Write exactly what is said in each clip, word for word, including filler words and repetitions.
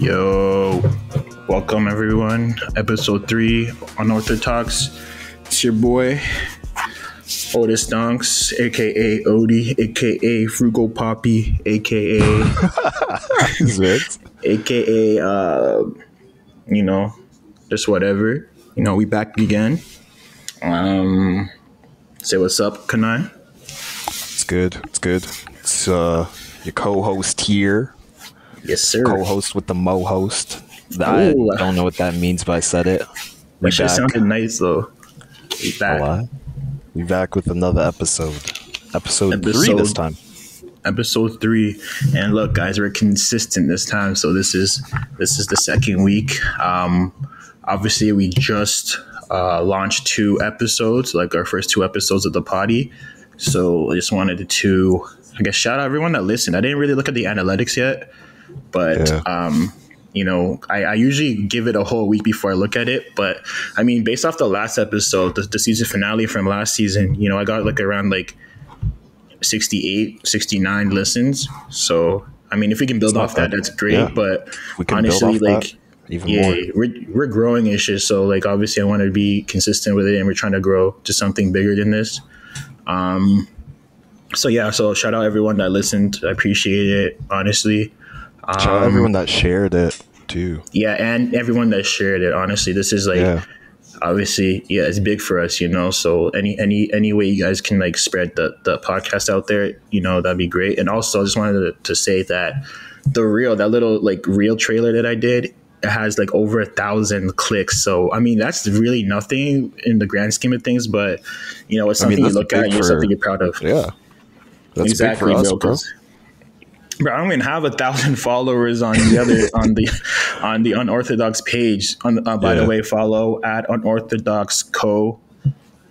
Yo, welcome everyone, episode three on Orthotalks. It's your boy Otis Donks, aka Odie, aka Frugal Poppy, aka aka uh, you know, just whatever. You know, we back again. Um, say what's up, Kanai. It's good. It's good. It's uh, your co-host here. Yes, sir. Co-host with the mo-host. I don't know what that means, but I said it. That shit sounded nice though. We back. A lot. We back with another episode. episode, episode three this time. Episode three, and look, guys, we're consistent this time. So this is this is the second week. Um, obviously, we just uh, launched two episodes, like our first two episodes of the potty. So I just wanted to, I guess, shout out everyone that listened. I didn't really look at the analytics yet, but. Yeah. Um, You know, I, I usually give it a whole week before I look at it. But, I mean, based off the last episode, the, the season finale from last season, you know, I got like around like sixty-eight, sixty-nine listens. So, I mean, if we can build off that, that's great. Yeah. But we can honestly, like, even yeah, more. We're, we're growing and shit. So, like, obviously, I want to be consistent with it. And we're trying to grow to something bigger than this. Um. So, yeah. So, shout out everyone that listened. I appreciate it, honestly. Shout out um, everyone that shared it too. Yeah, and everyone that shared it. Honestly, this is like, yeah. obviously, yeah, it's big for us, you know. So any any any way you guys can like spread the the podcast out there, you know, that'd be great. And also, I just wanted to, to say that the reel, that little like reel trailer that I did, it has like over a thousand clicks. So I mean, that's really nothing in the grand scheme of things, but you know, it's something I mean, you look at, and it's something you're proud of. Yeah, that's exactly big for us, bro. bro. Bro, I don't even have a thousand followers on the other on the on the Unorthodox page. On, uh, by yeah. the way, follow at Unorthodox Co.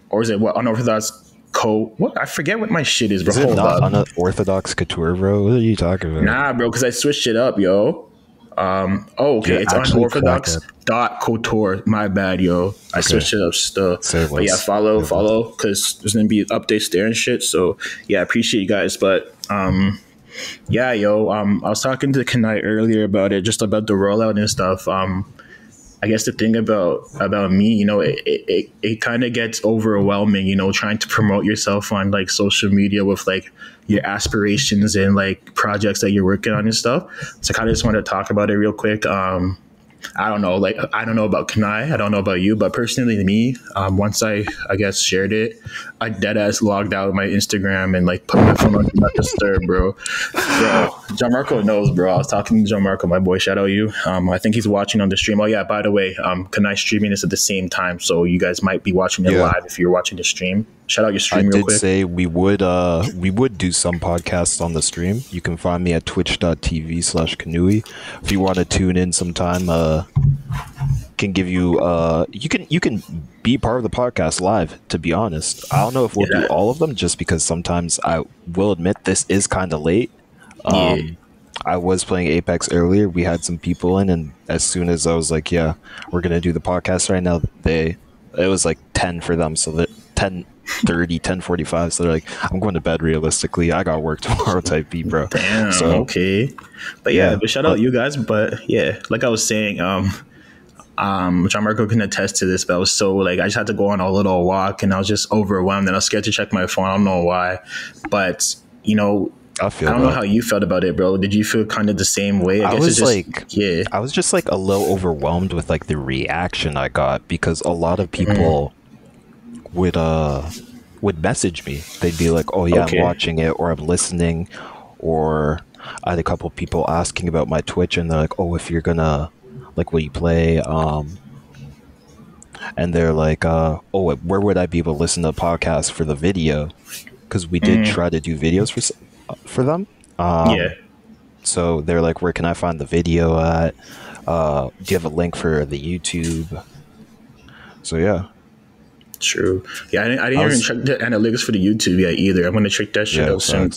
Or is it what Unorthodox Co? What I forget what my shit is, bro. Is it Hold not up. Unorthodox Couture, bro? What are you talking about? Nah, bro, because I switched it up, yo. Um, oh, okay, yeah, it's Unorthodox dot Couture. My bad, yo. I okay. switched it up still. So but yeah, follow, yeah. follow, because there's gonna be updates there and shit. So yeah, I appreciate you guys, but um. Yeah, yo, um, I was talking to Kanai earlier about it, just about the rollout and stuff. Um, I guess the thing about about me, you know, it it, it kind of gets overwhelming, you know, trying to promote yourself on like social media with like your aspirations and like projects that you're working on and stuff. So I kind of just wanted to talk about it real quick. Um, I don't know, like, I don't know about Kanai, I don't know about you, but personally to me, um, once I, I guess, shared it, I deadass logged out of my Instagram and, like, put my phone on Do Not Disturb, bro. Bro, Gianmarco knows, bro. I was talking to Gianmarco, my boy, shout out you. Um, I think he's watching on the stream. Oh, yeah, by the way, um, Kanai's streaming this at the same time, so you guys might be watching it yeah. live if you're watching the stream. Shout out your stream I real quick. I did say we would, uh, we would do some podcasts on the stream. You can find me at twitch.tv slash Kanui. If you want to tune in sometime, uh, can give you uh you can you can be part of the podcast live. To be honest, I don't know if we'll yeah. do all of them, just because sometimes I will admit this is kind of late. um yeah. I was playing Apex earlier, we had some people in, and as soon as I was like, yeah, we're gonna do the podcast right now, they it was like ten for them, so that ten thirty, ten forty-five, so they're like, I'm going to bed realistically, I got work tomorrow type B, bro. Damn, so okay, but yeah, yeah but shout but, out you guys. But yeah, like I was saying, um um Gianmarco can attest to this, but I was so like, I just had to go on a little walk and I was just overwhelmed and I was scared to check my phone. I don't know why, but you know, I, feel I don't that. know how you felt about it, bro. Did you feel kind of the same way? I, I guess was it's just, like, yeah, I was just like a little overwhelmed with like the reaction I got, because a lot of people mm. would uh would message me. They'd be like, oh yeah, okay. I'm watching it, or I'm listening, or I had a couple people asking about my Twitch, and they're like, oh, if you're gonna like, will you play? Um and they're like, uh oh, where would I be able to listen to the podcast for the video, because we did mm. try to do videos for for them. Um yeah so they're like, where can I find the video at? Uh do you have a link for the YouTube? So yeah. True. Yeah, I didn't, I didn't I was, even check the analytics for the YouTube yet either. I'm gonna check that shit yeah, out soon.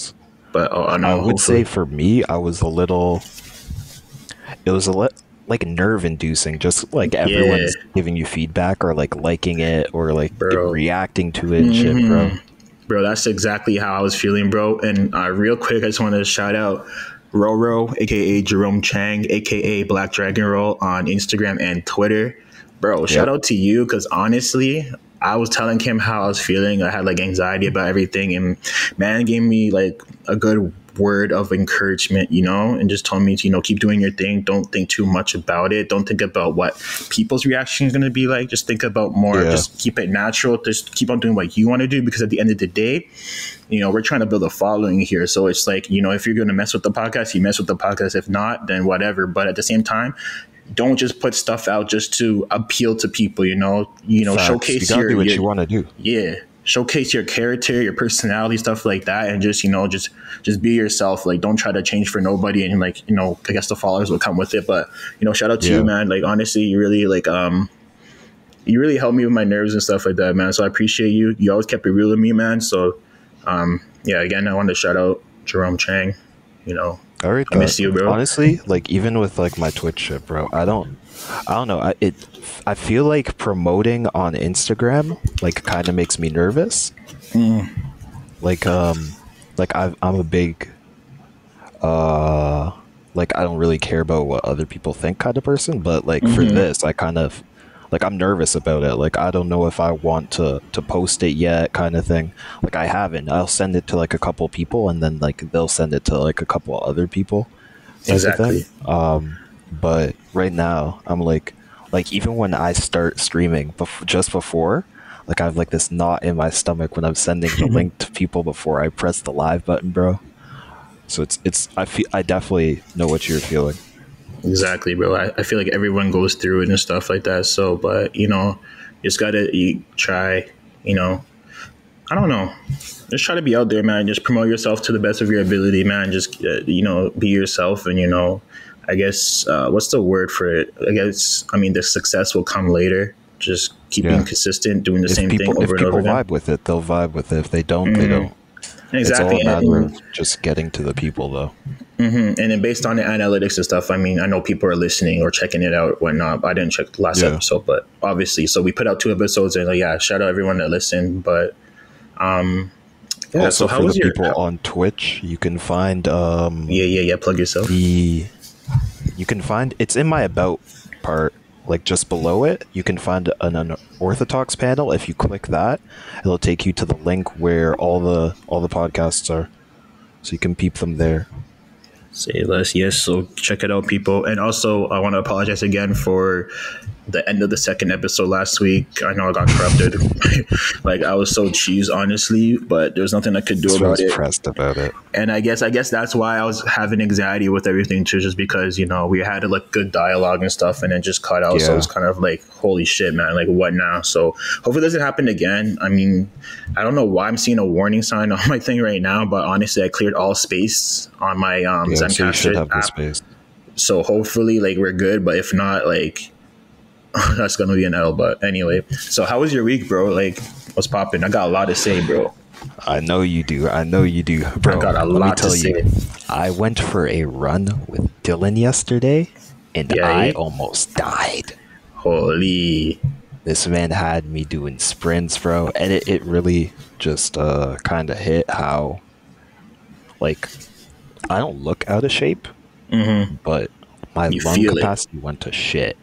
But oh, I know. I would hopefully. say for me, I was a little. It was a li- like nerve-inducing, just like everyone's yeah. giving you feedback or like liking it or like bro. reacting to it, and mm-hmm. shit, bro. Bro, that's exactly how I was feeling, bro. And uh, real quick, I just want to shout out Roro, aka Jerome Chang, aka Black Dragon Roll on Instagram and Twitter. Bro, shout yep. out to you, because honestly, I was telling him how I was feeling. I had like anxiety about everything, and man gave me like a good word of encouragement, you know, and just told me to, you know, keep doing your thing. Don't think too much about it. Don't think about what people's reaction is going to be like. Just think about more. Yeah. Just keep it natural. Just keep on doing what you want to do, because at the end of the day, you know, we're trying to build a following here. So it's like, you know, if you're going to mess with the podcast, you mess with the podcast. If not, then whatever. But at the same time, don't just put stuff out just to appeal to people, you know, you know, Facts. showcase you your, do what your, you want to do. Yeah. Showcase your character, your personality, stuff like that. And just, you know, just, just be yourself. Like, don't try to change for nobody. And like, you know, I guess the followers will come with it, but you know, shout out to yeah. you, man. Like, honestly, you really like, um, you really helped me with my nerves and stuff like that, man. So I appreciate you. You always kept it real with me, man. So, um, yeah, again, I wanted to shout out Jerome Chang, you know. All right, I miss you, bro. Honestly, like even with like my Twitch shit, bro, I don't, I don't know. I it, I feel like promoting on Instagram like kind of makes me nervous. Mm. Like um, like I've, I'm a big, uh, like I don't really care about what other people think kind of person, but like mm-hmm. for this, I kind of, like I'm nervous about it. Like I don't know if I want to to post it yet, kind of thing. Like I haven't. I'll send it to like a couple people, and then like they'll send it to like a couple other people. Exactly. Um, but right now I'm like, like even when I start streaming, bef- just before, like I have like this knot in my stomach when I'm sending the link to people before I press the live button, bro. So it's it's I feel I definitely know what you're feeling. Exactly, bro. I, I feel like everyone goes through it and stuff like that. So, but, you know, you just got to try, you know, I don't know. Just try to be out there, man. Just promote yourself to the best of your ability, man. Just, uh, you know, be yourself. And, you know, I guess, uh, what's the word for it? I guess, I mean, the success will come later. Just keep yeah. being consistent, doing the if same people, thing over and over again. If people vibe with it, they'll vibe with it. If they don't, mm-hmm. they don't. Exactly. It's all a matter of just getting to the people, though. Mm-hmm. And then based on the analytics and stuff, I mean, I know people are listening or checking it out or whatnot. I didn't check the last yeah. episode, but obviously, so we put out two episodes, and like, yeah, shout out everyone that listened. But um, yeah, also so how for was the your, people how, on Twitch, you can find um, yeah, yeah, yeah, plug yourself. The you can find it's in my about part. Like just below it, you can find an Unorthodox panel. If you click that, it'll take you to the link where all the all the podcasts are, so you can peep them there. Say less, yes. So check it out, people. And also, I want to apologize again for the end of the second episode last week. I know I got corrupted. Like I was so cheesed, honestly, but there was nothing I could do so about I was it. Pressed about it. And I guess I guess that's why I was having anxiety with everything too, just because you know we had like good dialogue and stuff, and it just cut out. Yeah. So it's kind of like holy shit, man. Like what now? So hopefully it doesn't happen again. I mean, I don't know why I'm seeing a warning sign on my thing right now, but honestly, I cleared all space on my um. Yeah. So, you should have the space. So hopefully like we're good, but if not, like that's gonna be an L. But anyway, so how was your week, bro? Like what's popping? I got a lot to say, bro. I know you do. I know you do, bro. I got a lot to say. I went for a run with Dylan yesterday, and yeah, I yeah. almost died. Holy! This man had me doing sprints, bro, and it, it really just uh kind of hit how like. I don't look out of shape, mm-hmm. but my you lung capacity it. went to shit.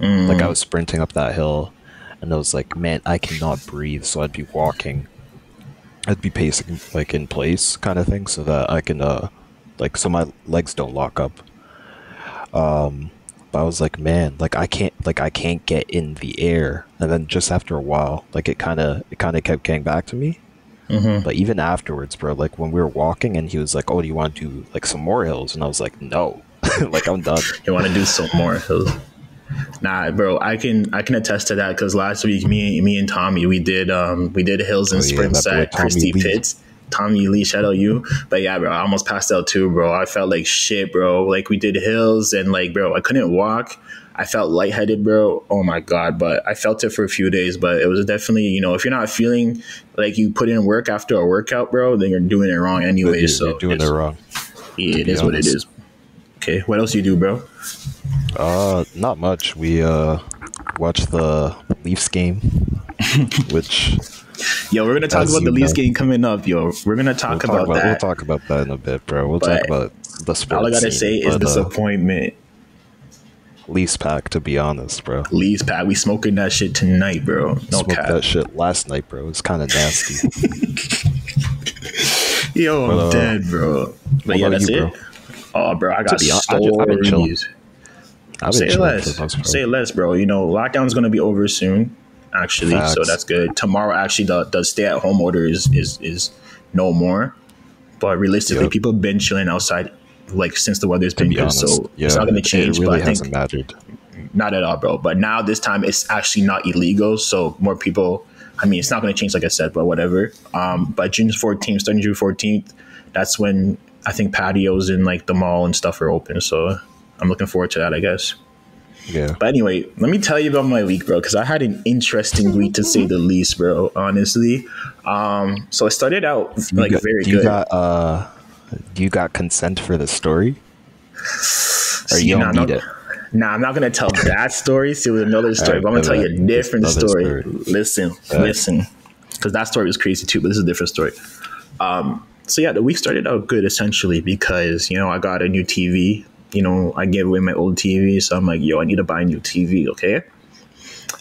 Mm-hmm. Like I was sprinting up that hill, and I was like, "Man, I cannot breathe." So I'd be walking, I'd be pacing like in place, kind of thing, so that I can, uh, like, so my legs don't lock up. Um, but I was like, "Man, like I can't, like I can't get in the air." And then just after a while, like it kind of, it kind of kept getting back to me. Mm-hmm. But even afterwards, bro, like when we were walking and he was like, oh, do you want to do like some more hills? And I was like, no, like I'm done. You want to do some more hills? Nah, bro, I can I can attest to that because last week, me me and Tommy, we did um we did hills and oh, sprints yeah, at Christie Pitts. Tommy Lee, shout out you. But yeah, bro, I almost passed out too, bro. I felt like shit, bro. Like, we did hills and like, bro, I couldn't walk. I felt lightheaded, bro. Oh my God. But I felt it for a few days, but it was definitely, you know, if you're not feeling like you put in work after a workout, bro, then you're doing it wrong anyway. You're, so you're doing it wrong. Yeah, it is honest. What it is. Okay. What else you do, bro? Uh, not much. We, uh, watched the Leafs game, which... Yo, we're gonna talk about the Leafs game coming up. Yo, we're gonna talk, we'll talk about, about that. We'll talk about that in a bit, bro. We'll but talk about the sports. All I gotta say is but, disappointment. Uh, Leafs pack, to be honest, bro. Leafs pack, we smoking that shit tonight, bro. No Smoked cap. That shit last night, bro. It's kind of nasty. Yo, but, I'm uh, dead, bro. But yeah, that's you, it. Bro? Oh, bro, I got stolen reviews. Say it less. Us, Say it less, bro. You know, lockdown's gonna be over soon. Actually, Facts. So that's good. Tomorrow, actually, the, the stay-at-home order is, is is no more. But realistically, yep. people have been chilling outside like since the weather's been good, so yeah, it's not going to change. It really but I hasn't think mattered. Not at all, bro. But now this time, it's actually not illegal, so more people. I mean, it's not going to change, like I said, but whatever. Um, but June fourteenth, starting June fourteenth, that's when I think patios in like the mall and stuff are open. So I'm looking forward to that, I guess. Yeah. But anyway, let me tell you about my week, bro, because I had an interesting week, to say the least, bro, honestly. Um, so I started out, like, got, very you good. Got, uh, you got consent for the story? Or you don't need it? Nah, I'm not going to tell that story. See, it was another story, right, but I'm going to tell you a different story. story. Listen, right. listen, because that story was crazy, too, but this is a different story. Um, so, yeah, the week started out good, essentially, because, you know, I got a new T V. You know, I gave away my old T V, so I'm like, yo, I need to buy a new T V, okay?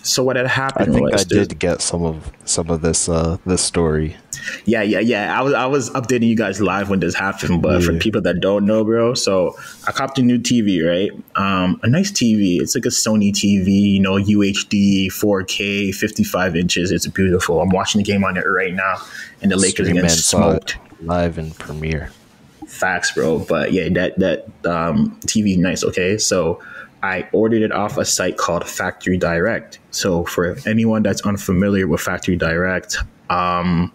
So what had happened? I think was I did this, get some of some of this uh, this story. Yeah, yeah, yeah. I was I was updating you guys live when this happened, but yeah. for people that don't know, bro, so I copped a new T V, right? Um, a nice T V. It's like a Sony T V, you know, U H D, four K, fifty-five inches. It's beautiful. I'm watching the game on it right now, and the Lakers are getting smoked live in Premiere. Facts, bro. But yeah, that that um T V, nice. Okay, so I ordered it off a site called Factory Direct. So for anyone that's unfamiliar with Factory Direct, um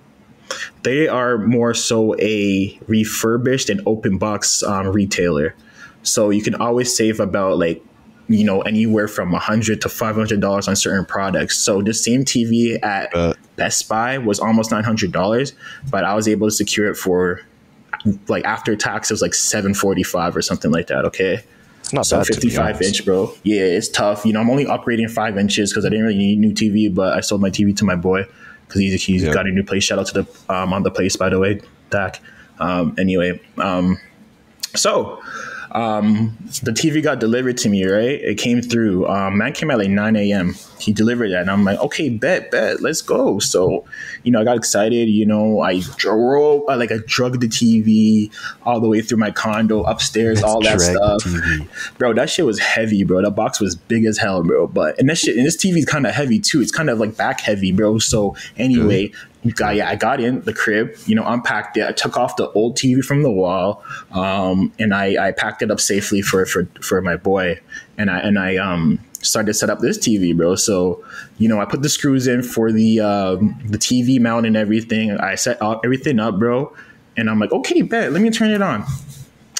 they are more so a refurbished and open box um, retailer, so you can always save about, like, you know, anywhere from one hundred to five hundred dollars on certain products. So the same T V at uh, Best Buy was almost nine hundred dollars, but I was able to secure it for, like, after tax, it was like seven forty-five or something like that. Okay, it's not so bad. fifty-five inch, bro. Yeah, it's tough. You know, I'm only upgrading five inches because I didn't really need a new T V, but I sold my T V to my boy because he's he's yeah. got a new place. Shout out to the um on the place, by the way, Dak. Um, anyway, um, so um, the T V got delivered to me. Right, it came through. Um, man came at like nine a m He delivered that, and I'm like, okay, bet, bet, let's go. So, you know, I got excited. You know, I drove, like, I drug the T V all the way through my condo, upstairs, all that stuff, bro. That shit was heavy, bro. That box was big as hell, bro. But and that shit, and this T V is kind of heavy too. It's kind of like back heavy, bro. So anyway, you got yeah, I got in the crib, you know, unpacked it. I took off the old T V from the wall, um, and I I packed it up safely for for for my boy, and I and I um. started to set up this T V, bro. So, you know, I put the screws in for the um, the T V mount and everything. I set all, everything up, bro. And I'm like, okay, bet. Let me turn it on.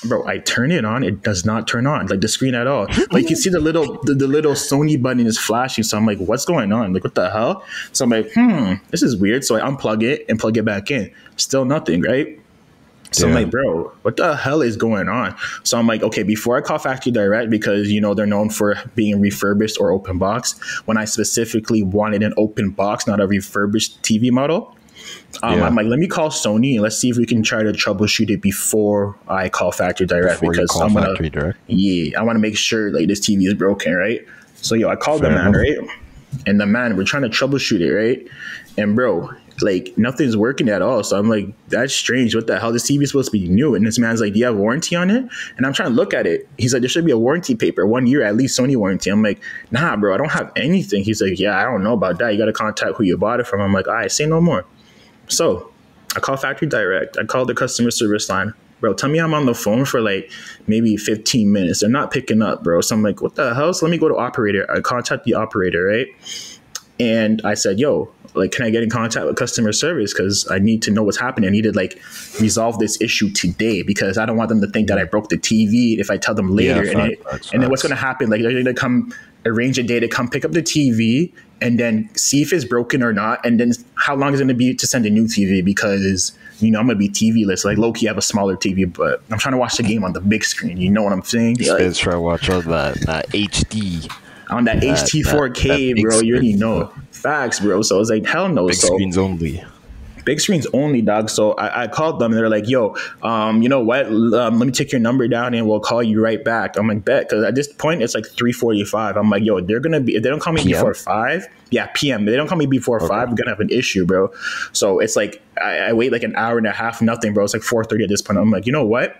Bro, I turn it on. It does not turn on, like, the screen at all. Like, you can see the little the, the little Sony button is flashing. So I'm like, what's going on? Like, what the hell? So I'm like, hmm, this is weird. So I unplug it and plug it back in. Still nothing, right? So Damn. I'm like, bro, what the hell is going on? So I'm like, okay, before I call Factory Direct, because, you know, they're known for being refurbished or open box, when I specifically wanted an open box, not a refurbished T V model, um, yeah. I'm like, let me call Sony and let's see if we can try to troubleshoot it before I call Factory Direct, before because I'm gonna, Direct. yeah, I want to make sure, like, this T V is broken, right? So yo, I called Fair the man, enough. right, and the man, we're trying to troubleshoot it, right, and bro, like, nothing's working at all. So I'm like, that's strange. What the hell? This T V is supposed to be new. And this man's like, do you have a warranty on it? And I'm trying to look at it. He's like, there should be a warranty paper, one year at least, Sony warranty. I'm like, nah, bro, I don't have anything. He's like, yeah, I don't know about that. You got to contact who you bought it from. I'm like, all right, say no more. So I call Factory Direct. I call the customer service line. Bro, tell me I'm on the phone for like maybe fifteen minutes. They're not picking up, bro. So I'm like, what the hell? So let me go to operator. I contact the operator, right? And I said, yo, like, can I get in contact with customer service? Because I need to know what's happening. I need to, like, resolve this issue today, because I don't want them to think that I broke the T V if I tell them later. Yeah, and, right, it, right, and then right. what's going to happen? Like, they're going to come arrange a day to come pick up the T V and then see if it's broken or not. And then how long is it going to be to send a new T V? Because, you know, I'm going to be T V-less. Like, low-key, I have a smaller T V, but I'm trying to watch the game on the big screen. You know what I'm saying? Yeah, like, try to watch all that, that H D. On that, that H T four K, that, that bro, you already know it. Facts, bro. So I was like, hell no. Big so, screens only. Big screens only, dog. So I, I called them and they're like, yo, um, you know what? Um, let me take your number down and we'll call you right back. I'm like, bet. Because at this point, it's like three forty-five. I'm like, yo, they're going to be, if they don't call me before five, yeah, P M. If they don't call me before okay. five, we're going to have an issue, bro. So it's like, I, I wait like an hour and a half, nothing, bro. It's like four thirty at this point. I'm like, you know what?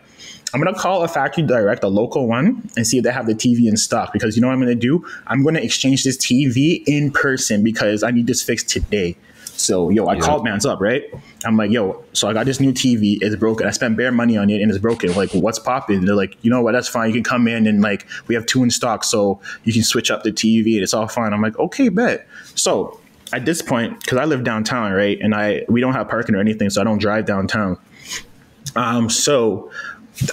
I'm going to call a factory direct, a local one, and see if they have the T V in stock. Because you know what I'm going to do? I'm going to exchange this T V in person because I need this fixed today. So, yo, I yeah. called man's up, right? I'm like, yo, so I got this new T V. It's broken. I spent bare money on it, and it's broken. Like, what's popping? They're like, you know what? That's fine. You can come in, and, like, we have two in stock, so you can switch up the T V, and it's all fine. I'm like, okay, bet. So at this point, because I live downtown, right, and I we don't have parking or anything, so I don't drive downtown. Um, so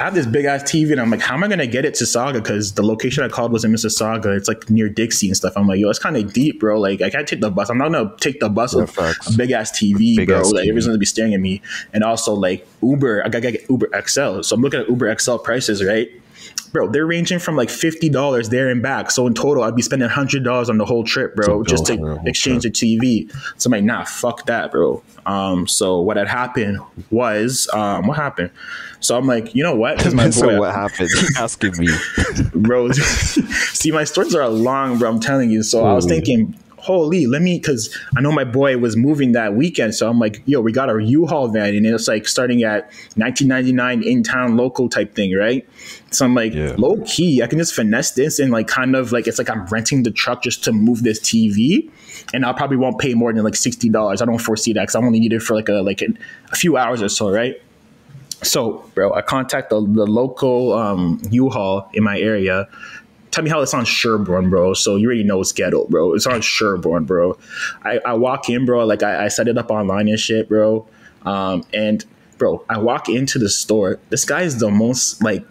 I have this big-ass T V, and I'm like, how am I going to get it to Mississauga? Because the location I called was in Mississauga. It's, like, near Dixie and stuff. I'm like, yo, it's kind of deep, bro. Like, I can't take the bus. I'm not going to take the bus yeah, with facts. a big-ass T V, big bro. Ass like, T V. Everyone's going to be staring at me. And also, like, Uber. I got to get Uber X L. So I'm looking at Uber X L prices, right? Bro, they're ranging from, like, fifty dollars there and back. So in total, I'd be spending one hundred dollars on the whole trip, bro, just to exchange the T V. So I'm like, nah, fuck that, bro. Um, so what had happened was um, – what happened? So I'm like, you know what? My so boy, what happened? Asking me. Bro, see, my stories are long, bro. I'm telling you. So Ooh. I was thinking, holy, let me – because I know my boy was moving that weekend. So I'm like, yo, we got our U-Haul van. And it's like starting at nineteen ninety-nine dollars in-town local type thing, right? So I'm like, yeah. low-key, I can just finesse this and like kind of like – it's like I'm renting the truck just to move this T V. And I probably won't pay more than like sixty dollars. I don't foresee that because I only need it for like a, like a, a few hours or so, right? So, bro, I contact the, the local um, U-Haul in my area. Tell me how it's on Sherbourne, bro. So you already know it's ghetto, bro. It's on Sherbourne, bro. I, I walk in, bro. Like I, I set it up online and shit, bro. Um, and, bro, I walk into the store. This guy is the most like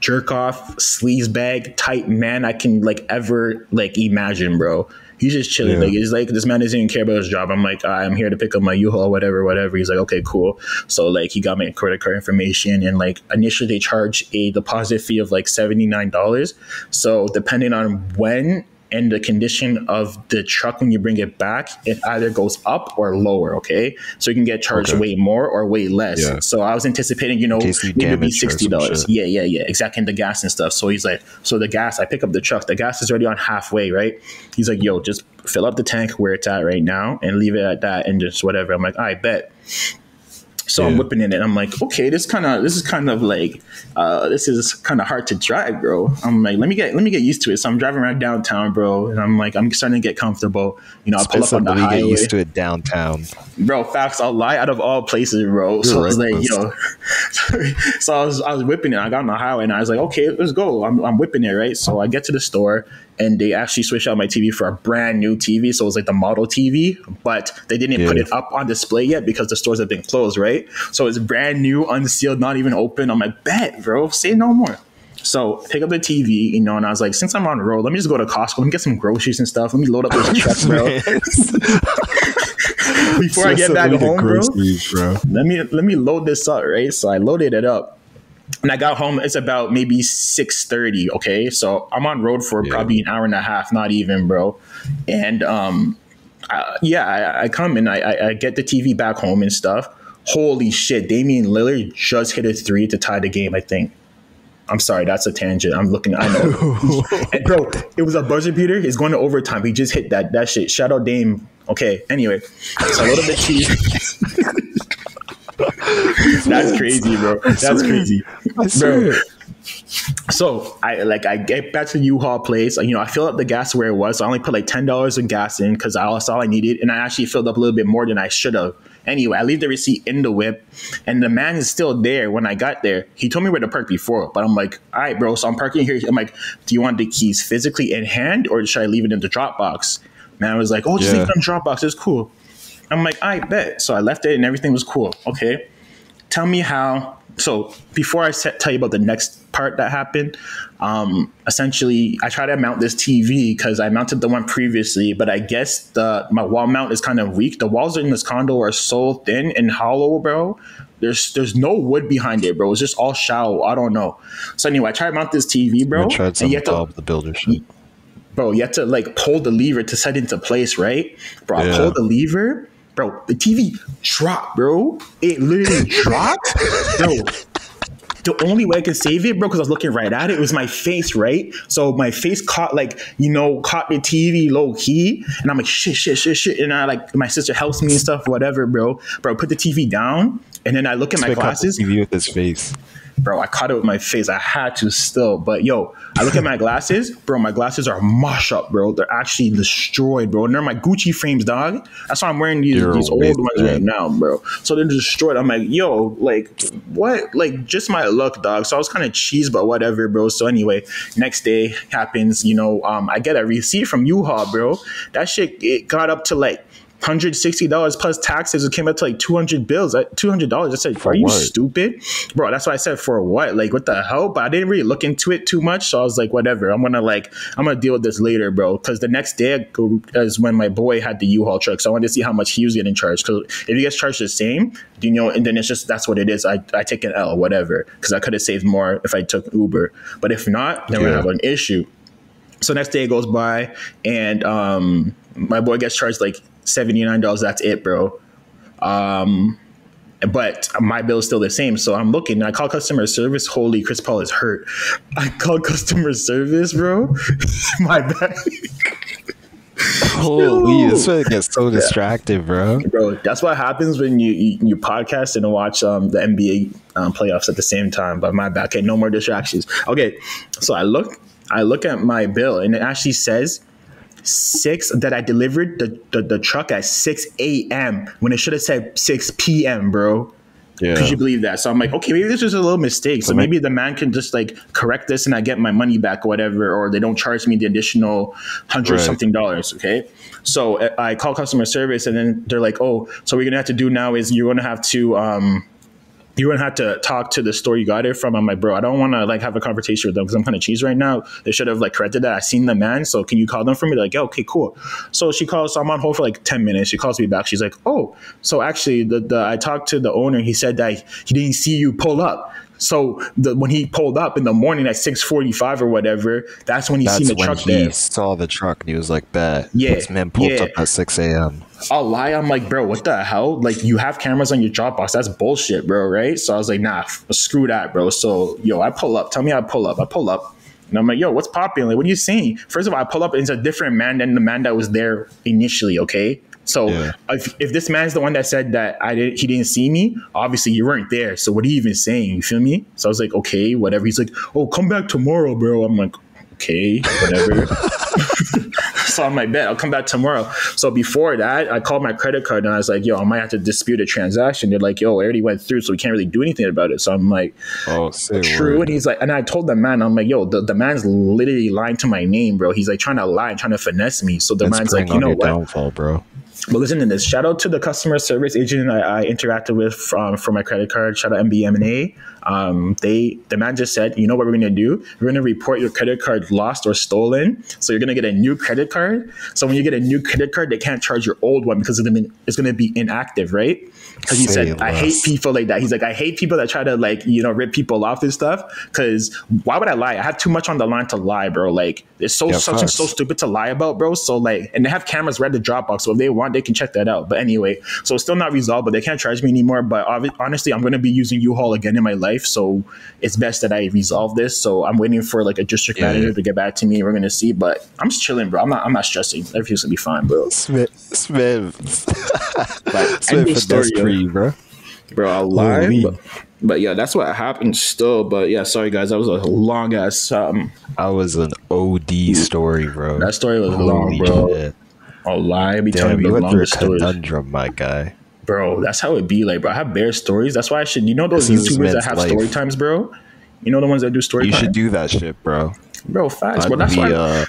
jerk off, sleaze bag type man I can like ever like imagine, bro. He's just chilling. Yeah. Like he's like, this man doesn't even care about his job. I'm like, I'm here to pick up my U-Haul, whatever, whatever. He's like, okay, cool. So like, he got my credit card information, and like initially they charge a deposit fee of like seventy-nine dollars. So depending on when and the condition of the truck when you bring it back, it either goes up or lower. Okay, so you can get charged okay. way more or way less. Yeah. So I was anticipating, you know, maybe it'd be sixty dollars. Yeah, yeah, yeah, exactly. And the gas and stuff. So he's like, so the gas. I pick up the truck. The gas is already on halfway, right? He's like, yo, just fill up the tank where it's at right now and leave it at that and just whatever. I'm like, I bet. So yeah. I'm whipping in it. I'm like, okay, this kind of, this is kind of like, uh, this is kind of hard to drive, bro. I'm like, let me get, let me get used to it. So I'm driving around downtown, bro, and I'm like, I'm starting to get comfortable. You know, I pull up on the highway. Get used to it downtown, bro. Facts, I'll lie out of all places, bro. You're so right, I was like, you know, so I was, I was whipping it. I got on the highway and I was like, okay, let's go. I'm, I'm whipping it, right? So I get to the store. And they actually switched out my T V for a brand new T V. So it was like the model T V, but they didn't yeah. put it up on display yet because the stores have been closed, right? So it's brand new, unsealed, not even open. I'm like, bet, bro, say no more. So pick up the T V, you know, and I was like, since I'm on the road, let me just go to Costco. Let me get some groceries and stuff. Let me load up this truck, bro. Before so I get back home, bro, bro, let me let me load this up, right? So I loaded it up. And I got home, it's about maybe six thirty, okay? So I'm on road for yeah. probably an hour and a half, not even, bro. And um, uh, yeah, I, I come and I, I get the T V back home and stuff. Holy shit, Damian Lillard just hit a three to tie the game, I think. I'm sorry, that's a tangent. I'm looking, I know. And bro, it was a buzzer beater. He's going to overtime. He just hit that that shit. Shout out Dame. Okay, anyway. So a little bit cheap. That's crazy, bro. That's crazy, bro. So I like I get back to the U-Haul place. You know, I filled up the gas where it was. So I only put like ten dollars in gas in because that's all I needed, and I actually filled up a little bit more than I should have. Anyway, I leave the receipt in the whip, and the man is still there when I got there. He told me where to park before, but I'm like, all right, bro. So I'm parking here. I'm like, do you want the keys physically in hand, or should I leave it in the Dropbox? And I was like, oh, just yeah. leave it on Dropbox. It's cool. I'm like, I bet. So I left it and everything was cool. Okay. Tell me how. So before I set, tell you about the next part that happened, um, essentially I tried to mount this T V because I mounted the one previously, but I guess the my wall mount is kind of weak. The walls in this condo are so thin and hollow, bro. There's there's no wood behind it, bro. It's just all shallow. I don't know. So anyway, I tried to mount this T V, bro. I tried some of the builder shit. Bro, you have to like pull the lever to set into place, right? Bro, I yeah. pulled the lever. Bro, the T V dropped, bro. It literally dropped. Bro, the only way I could save it, bro, because I was looking right at it, it was my face, right? So my face caught, like, you know, caught the T V low key. And I'm like, shit, shit, shit, shit. And I, like, my sister helps me and stuff, whatever, bro. Bro, put the T V down. And then I look at my glasses. T V with his face. Bro, I caught it with my face. I had to still. But, yo, I look at my glasses. Bro, my glasses are mosh up, bro. They're actually destroyed, bro. And they're my Gucci frames, dog. That's why I'm wearing these, these old ones man. right now, bro. So they're destroyed. I'm like, yo, like, what? Like, just my luck, dog. So I was kind of cheesed, but whatever, bro. So anyway, next day happens, you know, um, I get a receipt from U-Haul, bro. That shit, it got up to, like, one hundred sixty dollars plus taxes. It came up to like two hundred bills, two hundred dollars. I said, for are you what? stupid? Bro, that's why I said, for what? Like, what the hell? But I didn't really look into it too much. So I was like, whatever. I'm going to like, I'm going to deal with this later, bro. Because the next day is when my boy had the U-Haul truck. So I wanted to see how much he was getting charged. Because if he gets charged the same, you know, and then it's just, that's what it is. I, I take an L, whatever. Because I could have saved more if I took Uber. But if not, then yeah. we have an issue. So next day goes by and um, my boy gets charged like seventy-nine dollars. That's it, bro. Um, but my bill is still the same. So I'm looking. I call customer service. Holy, Chris Paul is hurt. I call customer service, bro. My bad. Holy, this one gets so yeah. distracted, bro. Bro, that's what happens when you you, you podcast and watch um, the N B A um, playoffs at the same time. But my bad. Okay, no more distractions. Okay, so I look. I look at my bill, and it actually says six that I delivered the, the, the truck at six a m when it should have said six p m, bro. Yeah. Could you believe that? So I'm like, okay, maybe this was a little mistake. So maybe the man can just like correct this and I get my money back or whatever, or they don't charge me the additional hundred right. something dollars. Okay. So I call customer service and then they're like, oh, so we're going to have to do now is you're going to have to, um, you're going to have to talk to the store you got it from. I'm like, bro, I don't want to, like, have a conversation with them because I'm kind of cheesed right now. They should have, like, corrected that. I seen the man, so can you call them for me? They're like, yeah, okay, cool. So she calls. So I'm on hold for, like, ten minutes. She calls me back. She's like, oh, so actually, the, the I talked to the owner. He said that he didn't see you pull up. So the, when he pulled up in the morning at six forty-five or whatever, that's when he that's seen the when truck he there. saw the truck, and he was like, bet. Yeah. This man pulled yeah. up at six a m I'll lie. I'm like, bro, what the hell? Like, you have cameras on your Dropbox. That's bullshit, bro, right? So I was like, nah, screw that, bro. So, yo, I pull up. Tell me I pull up. I pull up. And I'm like, yo, what's popping? Like, what are you seeing? First of all, I pull up, and it's a different man than the man that was there initially, okay? So yeah. if, if this man's the one that said that I didn't, he didn't see me, obviously you weren't there. So what are you even saying? You feel me? So I was like, okay, whatever. He's like, oh, come back tomorrow, bro. I'm like, okay, whatever. So I'm like, bet, I'll come back tomorrow. So before that, I called my credit card and I was like, yo, I might have to dispute a transaction. They're like, yo, it already went through, so we can't really do anything about it. So I'm like, oh, true. Word. And he's like, and I told the man, I'm like, yo, the, the man's literally lying to my name, bro. He's like trying to lie and trying to finesse me. So the That's man's like, you know what? Downfall, bro. But listen to this. Shout out to the customer service agent I, I interacted with from, from my credit card. Shout out M B M and A. Um, they, the man just said, you know what we're going to do? We're going to report your credit card lost or stolen. So you're going to get a new credit card. So when you get a new credit card, they can't charge your old one because it's going to be inactive, right? Because he said, less. I hate people like that. He's like, I hate people that try to like, you know, rip people off and stuff. Because why would I lie? I have too much on the line to lie, bro. Like, it's so yeah, such and so stupid to lie about, bro. So like, and they have cameras right at the Dropbox. So if they want, they can check that out. But anyway, so it's still not resolved, but they can't charge me anymore. But honestly, I'm going to be using U-Haul again in my life. So it's best that I resolve this. So I'm waiting for like a district yeah. manager to get back to me. We're going to see. But I'm just chilling, bro. I'm not, I'm not stressing. Everything's going to be fine, bro. Smith. Smith. Like, end of story, free, bro. Bro, I'll lie. But, but yeah, that's what happened still. But yeah, sorry, guys. That was a long ass. Um, I was an O D story, bro. That story was Holy long, bro. Shit. I'll lie. Be telling you went through a conundrum, my guy. Bro, that's how it be, like, bro. I have bare stories. That's why I should. You know those this YouTubers that have life. story times, bro. You know the ones that do story. You time? should do that shit, bro. Bro, facts. But that's why. Uh,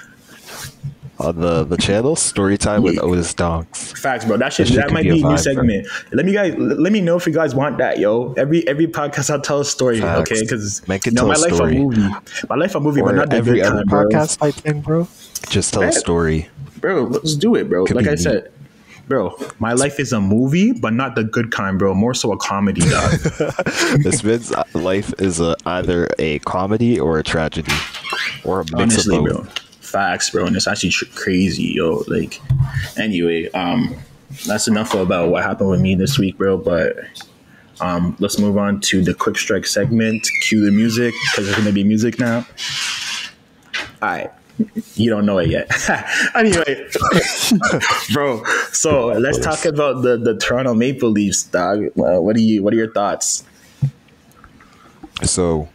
on the, the channel, Storytime with Otis Donks. Facts, bro. That shit, that, shit that might be a new vibe, segment. Bro. Let me guys, let me know if you guys want that, yo. Every every podcast I tell a story, Facts. okay? Because make it you know, my a life a movie, my life a movie, or but not every other time, podcast type thing, bro. Just tell Man, a story, bro. Let's do it, bro. Could like I neat. said. Bro, my life is a movie, but not the good kind, bro. More so a comedy, dog. This man's life is a, either a comedy or a tragedy, or a mix Honestly, of both. Bro. Facts, bro, and it's actually tr- crazy, yo. Like, anyway, um, that's enough about what happened with me this week, bro. But um, let's move on to the quick strike segment. Cue the music, because there's gonna be music now. All right. You don't know it yet. Anyway, bro. So let's talk about the, the Toronto Maple Leafs, dog. Uh, what do you? What are your thoughts? So,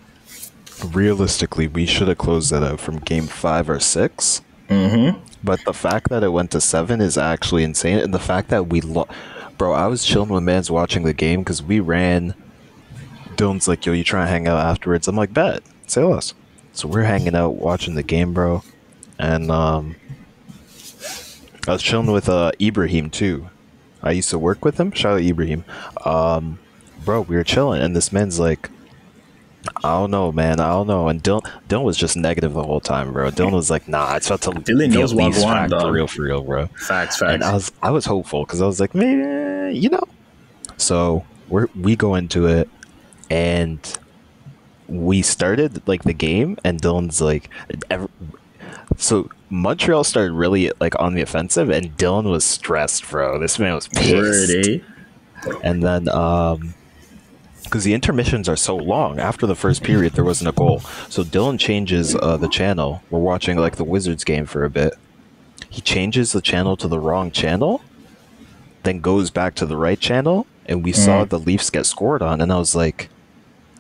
realistically, we should have closed that out from game five or six. Mm-hmm. But the fact that it went to seven is actually insane, and the fact that we, lo- bro, I was chilling with man's watching the game because we ran. Dylan's like, yo, you trying to hang out afterwards? I'm like, bet, say less. So we're hanging out watching the game, bro. And um, I was chilling with uh, Ibrahim, too. I used to work with him. Shout out Ibrahim. Um, bro, we were chilling. And this man's like, I don't know, man. I don't know. And Dylan, Dylan was just negative the whole time, bro. Dylan was like, nah, it's about to Dylan knows what I want, for real, for real, bro. Facts, facts. And I was, I was hopeful because I was like, man, you know. So we we go into it and we started like the game and Dylan's like every, so Montreal started really like on the offensive and Dylan was stressed, bro. This man was pissed. And then um because the intermissions are so long, after the first period there wasn't a goal, so Dylan changes uh the channel. We're watching like the Wizards game for a bit. He changes the channel to the wrong channel, then goes back to the right channel, and we mm. saw the Leafs get scored on, and I was like,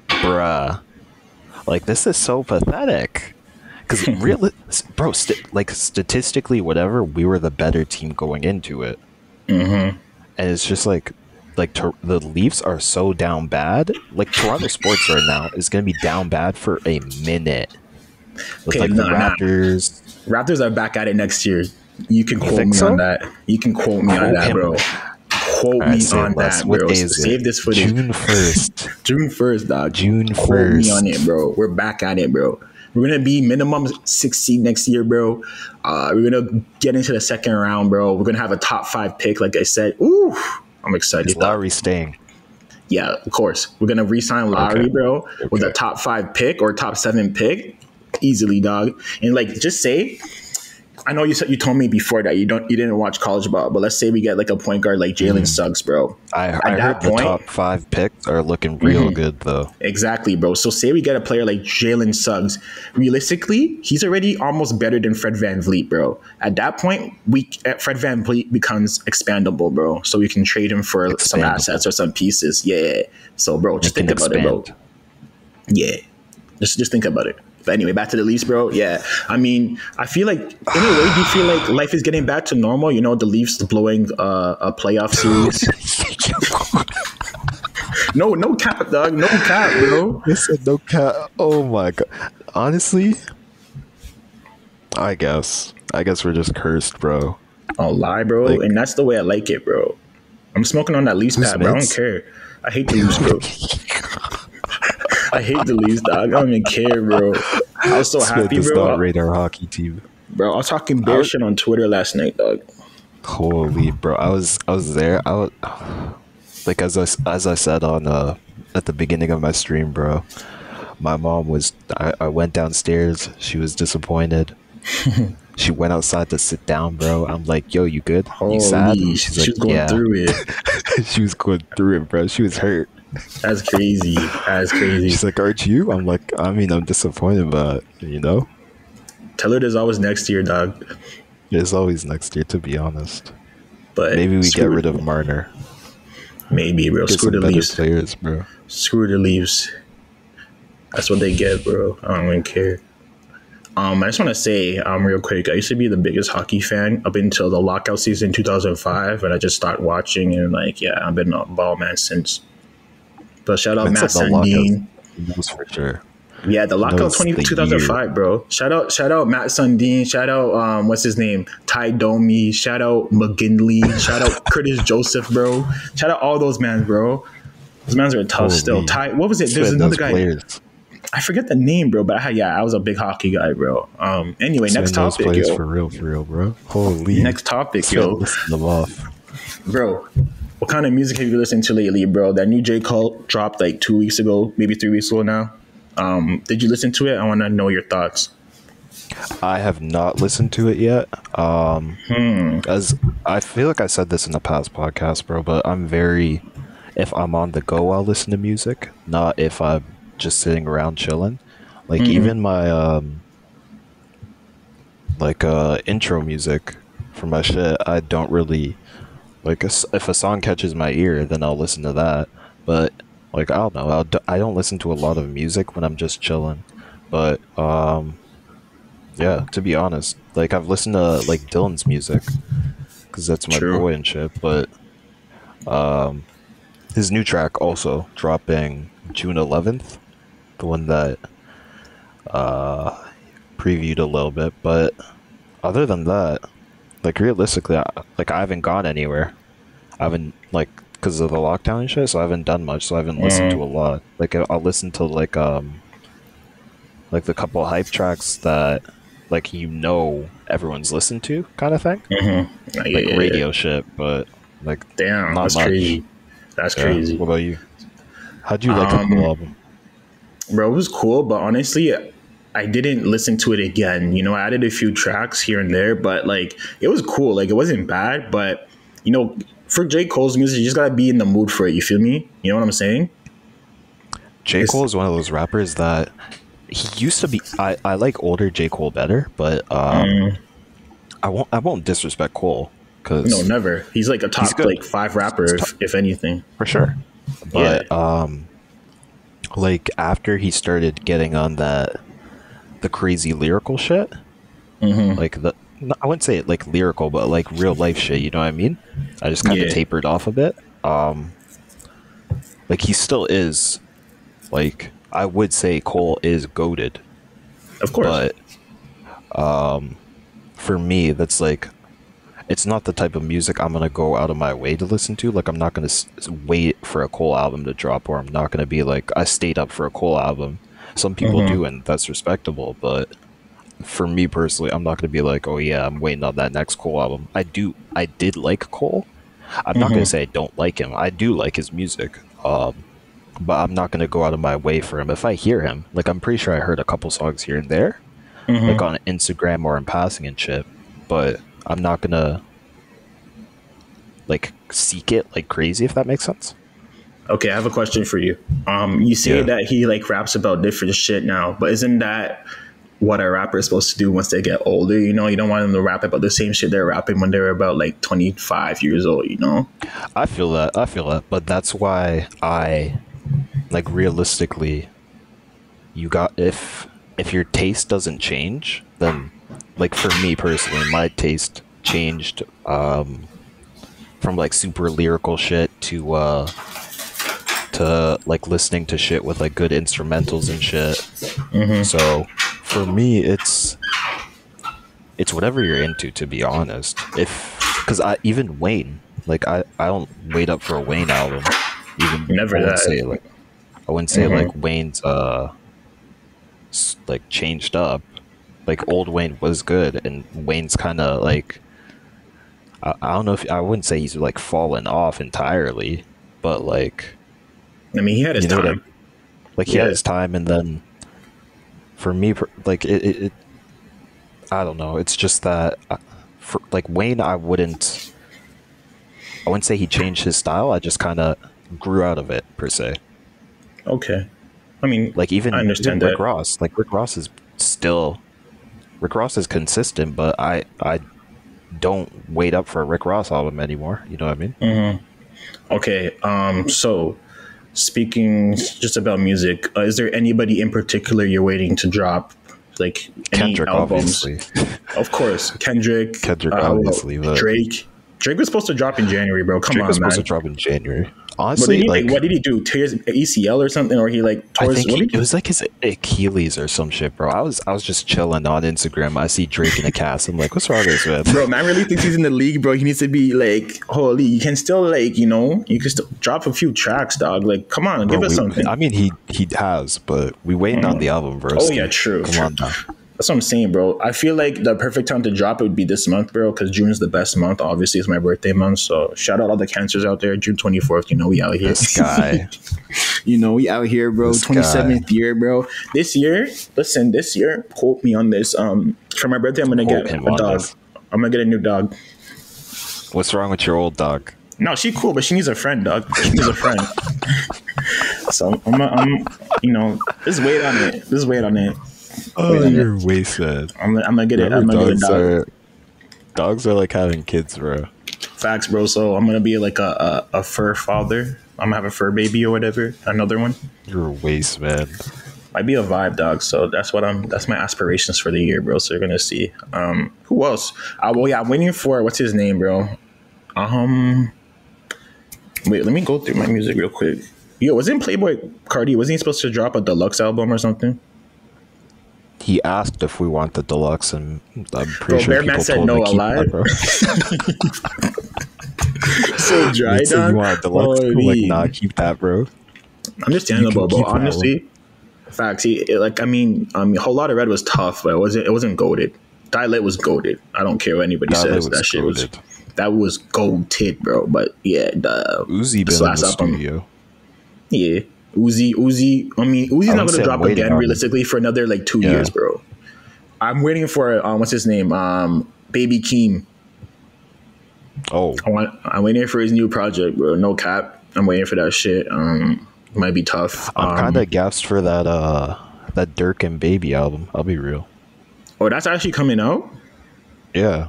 bruh, like, this is so pathetic. Because, really, bro, st- like, statistically, whatever, we were the better team going into it. Mm-hmm. And it's just like, like ter- the Leafs are so down bad. Like, Toronto sports right now is going to be down bad for a minute. With, okay, like, no, the Raptors. Nah. Raptors are back at it next year. You can you quote me so? on that. You can quote me quote on that, him. bro. Quote right, me on that, what bro. Day is save it? This footage. June first June first, dog. June first. Quote me on it, bro. We're back at it, bro. We're going to be minimum six seed next year, bro. Uh, we're going to get into the second round, bro. We're going to have a top five pick, like I said. Ooh, I'm excited. Is Lowry staying? Yeah, of course. We're going to re-sign Lowry, okay. bro, okay. with a top five pick or top seven pick. Easily, dog. And, like, just say... I know you said you told me before that you don't you didn't watch college ball, but let's say we get like a point guard like Jalen mm. Suggs, bro. I, At I that heard point, the top five picks are looking real mm-hmm. good though. Exactly, bro. So say we get a player like Jalen Suggs. Realistically, he's already almost better than Fred VanVleet, bro. At that point, we Fred VanVleet becomes expandable, bro. So we can trade him for some assets or some pieces. Yeah. So, bro, just think about expand. it, bro. Yeah. Just just think about it. But anyway, back to the Leafs, bro. Yeah, I mean, I feel like, in a way, do you feel like life is getting back to normal? You know, the Leafs blowing uh, a playoff series. no, no cap, dog. No cap, bro. This is no cap. Oh, my God. Honestly, I guess. I guess we're just cursed, bro. I'll lie, bro. Like, and that's the way I like it, bro. I'm smoking on that Leafs pad, bro. I don't care. I hate the Leafs, bro. I hate the Leafs, dog. I don't even care, bro. I was so Smith happy, bro. This not radar hockey team, bro. I was talking bear shit on Twitter last night, dog. Holy, bro. I was, I was there. I was, like as I, as I said on uh at the beginning of my stream, bro. My mom was. I, I went downstairs. She was disappointed. She went outside to sit down, bro. I'm like, yo, you good? Holy, you sad? She's like, she was going yeah. through it. She was going through it, bro. She was hurt. That's crazy. That's crazy. She's like, aren't you? I'm like, I mean, I'm disappointed, but, you know? Tell her there's always next year, dog. There's always next year, to be honest. But maybe we get rid of Marner. Maybe, bro. Get screw the Leafs. Players, bro. Screw the Leafs. That's what they get, bro. I don't even care. Um, I just want to say, um, real quick, I used to be the biggest hockey fan up until the lockout season in two thousand five, and I just started watching, and, like, yeah, I've been a ball man since. But shout out Matt Sundin. That's for sure. Yeah, the lockout twenty, two thousand five, year. Bro. Shout out, shout out Matt Sundin. Shout out, um, what's his name? Ty Domi. Shout out McGinley. Shout out Curtis Joseph, bro. Shout out all those mans, bro. Those mans are tough oh, still. Man. Ty, what was it? There's another guy. Players. I forget the name, bro. But I, yeah, I was a big hockey guy, bro. Um. Anyway, Send next those topic, yo. For real, for real, bro. Holy. Next topic, Send yo. Listen them off, bro. What kind of music have you listened to lately, bro? That new J. Cole dropped like two weeks ago, maybe three weeks ago now. Um, did you listen to it? I want to know your thoughts. I have not listened to it yet. Um, hmm. As I feel like I said this in the past podcast, bro, but I'm very, if I'm on the go, I'll listen to music, not if I'm just sitting around chilling. Like mm-hmm. even my um, like uh, intro music for my shit, I don't really. Like, a, if a song catches my ear, then I'll listen to that. But, like, I don't know. I'll, I don't listen to a lot of music when I'm just chilling. But, um, yeah, to be honest, like, I've listened to, like, Dylan's music. Because that's my True. boy and shit. But um, his new track also dropping June eleventh. The one that uh, previewed a little bit. But other than that... Like, realistically, I, like, I haven't gone anywhere. I haven't, like, because of the lockdown and shit, so I haven't done much, so I haven't mm. listened to a lot. Like, I'll listen to, like, um, like, the couple hype tracks that, like, you know everyone's listened to kind of thing. Mm-hmm. Like, yeah, yeah, radio yeah. shit, but, like, damn, not that's much. crazy. That's yeah. crazy. What about you? How'd you like um, the whole album? Bro, it was cool, but honestly... I didn't listen to it again. You know, I added a few tracks here and there, but like it was cool. Like it wasn't bad, but you know, for J. Cole's music, you just gotta be in the mood for it. You feel me? You know what I'm saying? J. Cole is one of those rappers that he used to be. I, I like older J. Cole better, but um, mm. I won't I won't disrespect Cole because no, never. He's like a top like five rapper, if, if anything, for sure. But yeah. um, like after he started getting on that. The crazy lyrical shit, mm-hmm. like the I wouldn't say it like lyrical, but like real life shit. You know what I mean? I just kind of yeah. tapered off a bit. Um, like he still is, like I would say Cole is goated, of course. But um, for me, that's like it's not the type of music I'm gonna go out of my way to listen to. Like I'm not gonna s- wait for a Cole album to drop, or I'm not gonna be like I stayed up for a Cole album. Some people mm-hmm. do, and that's respectable, but for me personally, I'm not going to be like, oh yeah, I'm waiting on that next Cole album. I do, I did like Cole. I'm mm-hmm. not going to say I don't like him. I do like his music, um, but I'm not going to go out of my way for him. If I hear him, like I'm pretty sure I heard a couple songs here and there, mm-hmm. like on Instagram or in passing and shit, but I'm not going to like seek it like crazy, if that makes sense. Okay, I have a question for you. Um, you say yeah. that he like raps about different shit now, but isn't that what a rapper is supposed to do once they get older? You know, you don't want them to rap about the same shit they're rapping when they're about like twenty-five years old, you know? I feel that. I feel that. But that's why I, like realistically, you got, if, if your taste doesn't change, then like for me personally, my taste changed um, from like super lyrical shit to... Uh, to like listening to shit with like good instrumentals and shit. Mm-hmm. So for me, it's it's whatever you're into, to be honest. If because I even Wayne, like I, I don't wait up for a Wayne album. Even never I wouldn't that. Say like I wouldn't say mm-hmm. like Wayne's uh like changed up. Like old Wayne was good, and Wayne's kind of like I, I don't know if I wouldn't say he's like fallen off entirely, but like. I mean, he had his you know time. I, like, he yeah. had his time, and then, for me, like, it, it, it I don't know, it's just that, I, for, like, Wayne, I wouldn't, I wouldn't say he changed his style, I just kind of grew out of it, per se. Okay. I mean, like, even, I understand even Rick that. Ross, like, Rick Ross is still, Rick Ross is consistent, but I, I don't wait up for a Rick Ross album anymore, you know what I mean? Mm-hmm. Okay, um, so... Speaking just about music, uh, is there anybody in particular you're waiting to drop? Like any Kendrick, albums? Obviously. Of course, Kendrick. Kendrick, uh, obviously. But... Drake. Drake was supposed to drop in January, bro. Come Drake on, man. Drake was supposed to drop in January. Honestly, what did he, like, like what did he do? Tear his A C L or something, or he like tore I think his, he, it was like his Achilles or some shit, bro. I was I was just chilling on Instagram. I see Drake in a cast. I'm like, what's wrong with this man? Bro, man really thinks he's in the league, bro. He needs to be like, holy. You can still like, you know, you can still drop a few tracks, dog. Like, come on, bro, give us we, something. I mean, he he has, but we waiting mm. on the album verse. Oh yeah, true. Come true. on now. That's what I'm saying, bro. I feel like the perfect time to drop it would be this month, bro, because June is the best month. Obviously, it's my birthday month, so shout out all the cancers out there. June twenty-fourth, you know we out here. This guy. You know we out here, bro. This twenty-seventh guy. Year, bro. This year, listen, this year, quote me on this. Um, for my birthday, I'm gonna quote get a dog. This. I'm gonna get a new dog. What's wrong with your old dog? No, she cool, but she needs a friend, dog. She needs a friend. So I'm, I'm, you know, this weight on it. This weight on it. Oh, wait, you're I'm wasted. I'm, I'm gonna get it. Remember, I'm gonna dogs get a dog. Are, dogs are like having kids, bro. Facts, bro. So I'm gonna be like a, a, a fur father. I'm gonna have a fur baby or whatever. Another one. You're a waste, man. Might be a vibe, dog. So that's what I'm. That's my aspirations for the year, bro. So you're gonna see. Um, who else? Uh, well, yeah, I'm waiting for what's his name, bro. Um, wait, let me go through my music real quick. Yo, wasn't Playboi Carti? Wasn't he supposed to drop a deluxe album or something? He asked if we want the deluxe, and I'm pretty bro, sure people said told no to alive. Keep that, bro. So dry, dog. So you want deluxe? Oh, like, nah, keep that, bro. Understandable, but honestly, facts. He, it, like, I mean, I mean, Whole Lotta Red was tough, but it wasn't. It wasn't goated. Dilit was goated. I don't care what anybody Dilit says. That shit goated. was. That was goated, bro. But yeah, the Uzi been in the studio. Album. Yeah. Uzi, Uzi, I mean, Uzi's I not going to drop again, realistically, for another, like, two yeah. years, bro. I'm waiting for, um, what's his name? Um, Baby Keem. Oh. I want, I'm waiting for his new project, bro. No cap. I'm waiting for that shit. Um, might be tough. I'm um, kind of gassed for that, uh, that Dirk and Baby album. I'll be real. Oh, that's actually coming out? Yeah.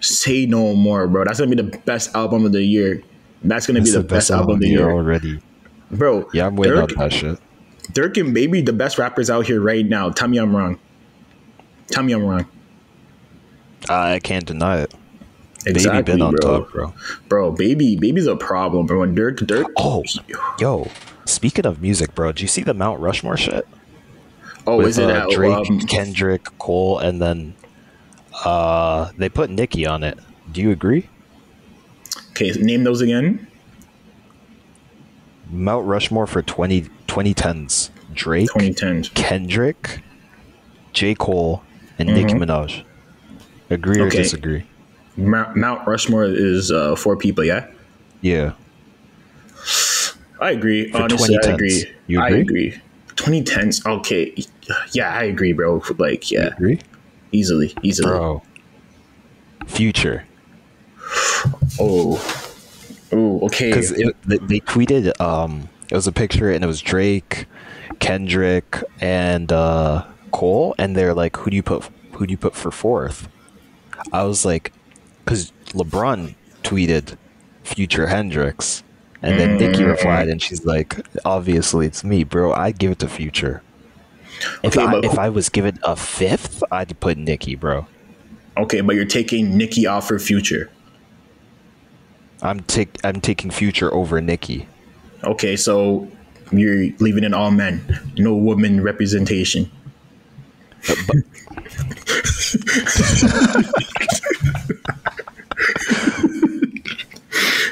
Say no more, bro. That's going to be the best album of the year. That's going to be the, the best, best album of the year already. Bro, yeah, I'm waiting Dirk, on that shit. Dirk and Baby, the best rappers out here right now. Tell me I'm wrong. Tell me I'm wrong. I can't deny it. Exactly, Baby been on bro. top, bro. Bro, Baby, Baby's a problem, bro. When Dirk, Dirk. Oh, yo. Speaking of music, bro, do you see the Mount Rushmore shit? Oh, With, is it uh, at, Drake, um, Kendrick, Cole, and then uh, they put Nicki on it. Do you agree? Okay, name those again. Mount Rushmore for twenty tens. Drake, twenty tens. Kendrick, J. Cole, and mm-hmm. Nicki Minaj. Agree okay. or disagree? Ma- Mount Rushmore is uh, four people, yeah? Yeah. I agree. For Honestly, I agree. You agree. I agree. twenty tens, okay. Yeah, I agree, bro. Like, yeah. You agree? Easily, easily. Bro. Future. Oh. Oh, okay. Because they tweeted, um, it was a picture, and it was Drake, Kendrick, and uh, Cole, and they're like, "Who do you put? Who do you put for fourth?" I was like, "Cause LeBron tweeted, Future Hendrix," and then mm. Nicki replied, and she's like, "Obviously, it's me, bro. I'd give it to Future. If okay, I, but- if I was given a fifth, I'd put Nicki, bro." Okay, but you're taking Nicki off for Future. I'm take I'm taking Future over Nicki. Okay, so you're leaving it all men, no woman representation. But, but...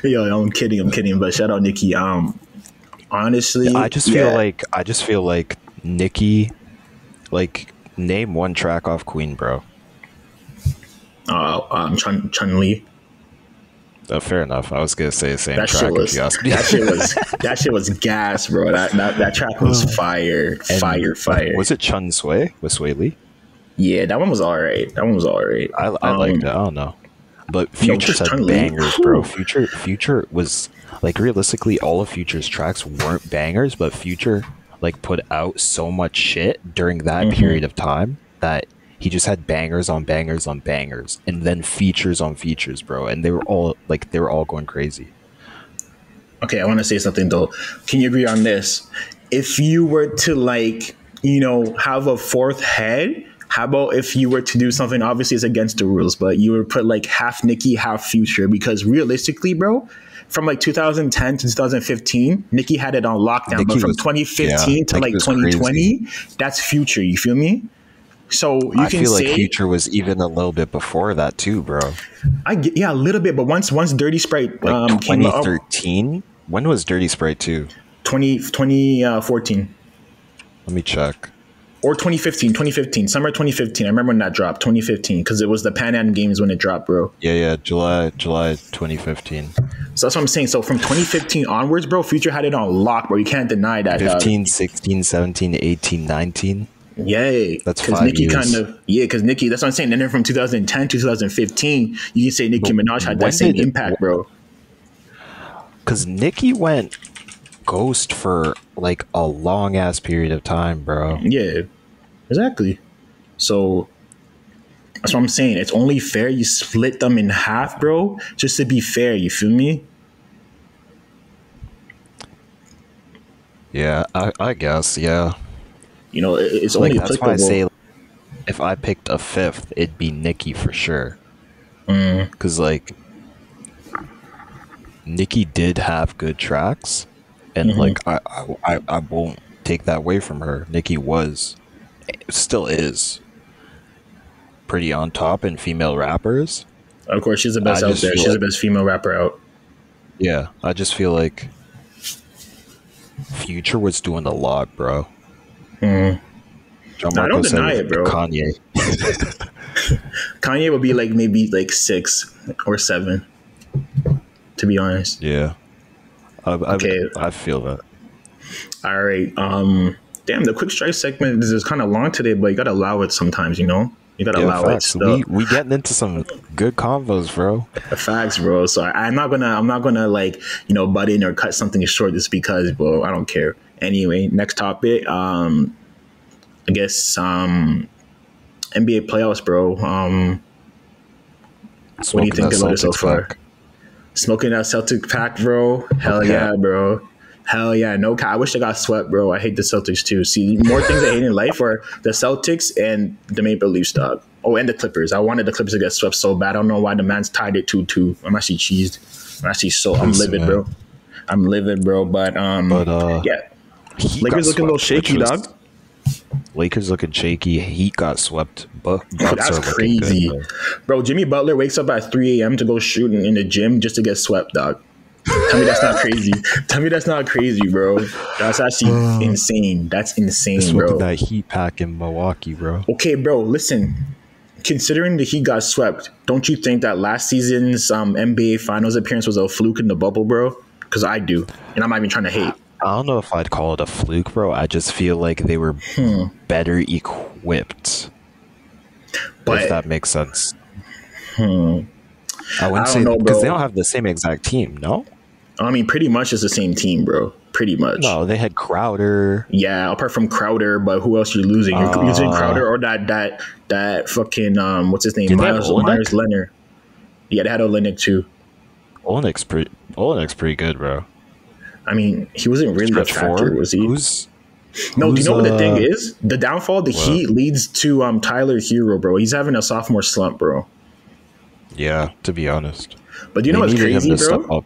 Yo, I'm kidding, I'm kidding. But shout out Nicki. Um, honestly, I just feel yeah. like I just feel like Nicki. Like, name one track off Queen, bro. Uh, um, Chun Chun Li. Oh, fair enough. I was gonna say the same that track. Shit was, that shit was that shit was gas, bro. That that, that track was fire, and fire, fire. Was it Chun Sui with Swae Lee? Yeah, that one was all right. That one was all right. I, I um, liked it. I don't know, but Future had Chun bangers, Lee. bro. Future Future was like, realistically, all of Future's tracks weren't bangers, but Future like put out so much shit during that mm-hmm. period of time that. He just had bangers on bangers on bangers, and then features on features, bro. And they were all like, they were all going crazy. Okay, I want to say something though. Can you agree on this? If you were to, like, you know, have a fourth head, how about if you were to do something? Obviously, it's against the rules, but you would put like half Nicki, half Future, because realistically, bro, from like two thousand ten to two thousand fifteen, Nicki had it on lockdown. Nicki but from was, twenty fifteen yeah, to Nicki like twenty twenty, crazy. That's Future. You feel me? So you I can feel say, like Future was even a little bit before that too, bro. I get, yeah, a little bit, but once once Dirty Sprite like um, came out. twenty thirteen? When was Dirty Sprite too? twenty fourteen. Let me check. Or twenty fifteen, twenty fifteen, summer twenty fifteen. I remember when that dropped, twenty fifteen, because it was the Pan Am Games when it dropped, bro. Yeah, yeah, July, July twenty fifteen. So that's what I'm saying. So from twenty fifteen onwards, bro, Future had it on lock, bro. You can't deny that. fifteen, dog. sixteen, seventeen, eighteen, nineteen. Yay. That's five Nicki years. Kind of, yeah, because Nicki, that's what I'm saying. And then from two thousand ten to two thousand fifteen, you can say Nicki but Minaj had that same it, impact, bro. Because Nicki went ghost for like a long ass period of time, bro. Yeah, exactly. So that's what I'm saying. It's only fair you split them in half, bro, just to be fair. You feel me? Yeah, I, I guess. Yeah, you know, it, it's like, only that's applicable. Why I say like, if I picked a fifth, it'd be Nicki for sure. Because mm. like Nicki did have good tracks. And mm-hmm. like I, I, I won't take that away from her. Nicki was, still is, pretty on top in female rappers. Of course, she's the best I out there. She's like, the best female rapper out. Yeah, I just feel like Future was doing a lot, bro. Mm. John no, I don't deny it, bro. Kanye. Kanye would be like maybe like six or seven, to be honest. Yeah. I, I, okay. I feel that. All right. Um, damn, the quick strike segment is kind of long today, but you got to allow it sometimes, you know? You got to yeah, allow facts. It. We, we getting into some good combos, bro. Facts, bro. So I, I'm not going to, I'm not going to like, you know, butt in or cut something short just because, bro, I don't care. Anyway, next topic. Um, I guess um, N B A playoffs, bro. Um, what do you think about it so far? Fuck. Smoking that Celtic pack, bro. Hell okay. yeah, bro. Hell yeah. No, I wish I got swept, bro. I hate the Celtics too. See, more things I hate in life are the Celtics and the Maple Leafs, dog. Oh, and the Clippers. I wanted the Clippers to get swept so bad. I don't know why the man's tied it two two. I'm actually cheesed. I'm actually so I'm livid, bro. I'm livid, bro. But um, but, uh, yeah, Lakers looking a little shaky, dog. Lakers looking shaky. Heat got swept. But that's crazy, good, bro. bro. Jimmy Butler wakes up at three a.m. to go shooting in the gym just to get swept, dog. Tell me that's not crazy. Tell me that's not crazy, bro. That's actually uh, insane. That's insane, just bro. That Heat pack in Milwaukee, bro. Okay, bro. Listen, considering the Heat got swept, don't you think that last season's um, N B A Finals appearance was a fluke in the bubble, bro? Because I do, and I'm not even trying to hate. I don't know if I'd call it a fluke, bro. I just feel like they were hmm. better equipped. But, if that makes sense. Hmm. I wouldn't I don't say because they don't have the same exact team, no? I mean, pretty much it's the same team, bro. Pretty much. No, they had Crowder. Yeah, apart from Crowder, but who else are you losing? You're uh, losing Crowder or that that that fucking um what's his name? Myers, Myers Leonard. Yeah, they had Olenek too. Olenek's pretty Olenek's pretty good, bro. I mean, he wasn't really a factor, was he? Who's, no, do you know what the thing is? The downfall, the Heat leads to um, Tyler Hero, bro. He's having a sophomore slump, bro. Yeah, to be honest. But you know what's crazy, bro?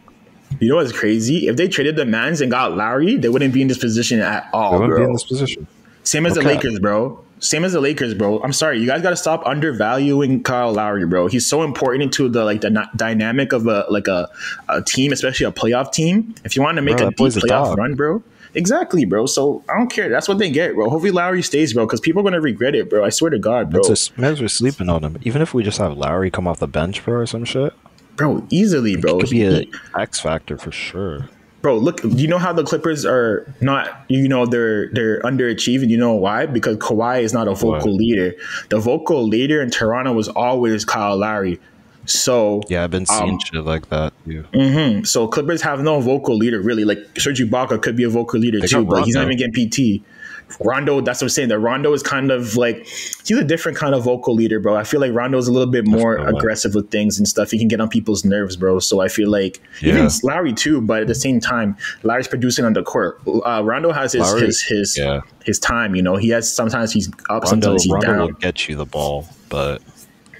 You know what's crazy? If they traded the Mans and got Lowry, they wouldn't be in this position at all, bro. They wouldn't be in this position. Same as okay. the Lakers, bro. Same as the Lakers, bro. I'm sorry, you guys got to stop undervaluing Kyle Lowry, bro. He's so important into the like the na- dynamic of a like a, a team, especially a playoff team. If you want to make bro, a deep playoff a run, bro, exactly, bro. So I don't care. That's what they get, bro. Hopefully Lowry stays, bro, because people are gonna regret it, bro. I swear to God, bro. It's as we're sleeping on him. Even if we just have Lowry come off the bench, bro, or some shit, bro, easily, bro. It could be an X factor for sure. Bro, look, you know how the Clippers are not, you know, they're they're underachieving. You know why? Because Kawhi is not a vocal what? leader. The vocal leader in Toronto was always Kyle Lowry. So yeah, I've been seeing um, shit like that too. Mm-hmm. So Clippers have no vocal leader really. Like Serge Ibaka could be a vocal leader they too, but he's not even getting P T. Rondo, that's what I'm saying. That Rondo is kind of like he's a different kind of vocal leader, bro. I feel like Rondo is a little bit more aggressive with things and stuff. He can get on people's nerves, bro. So I feel like yeah. even Lowry too, but at the same time, Lowry's producing on the court. Uh, Rondo has his Lowry, his his, yeah. his time. You know, he has sometimes he's up, Rondo, sometimes he's Rondo down. Rondo will get you the ball, but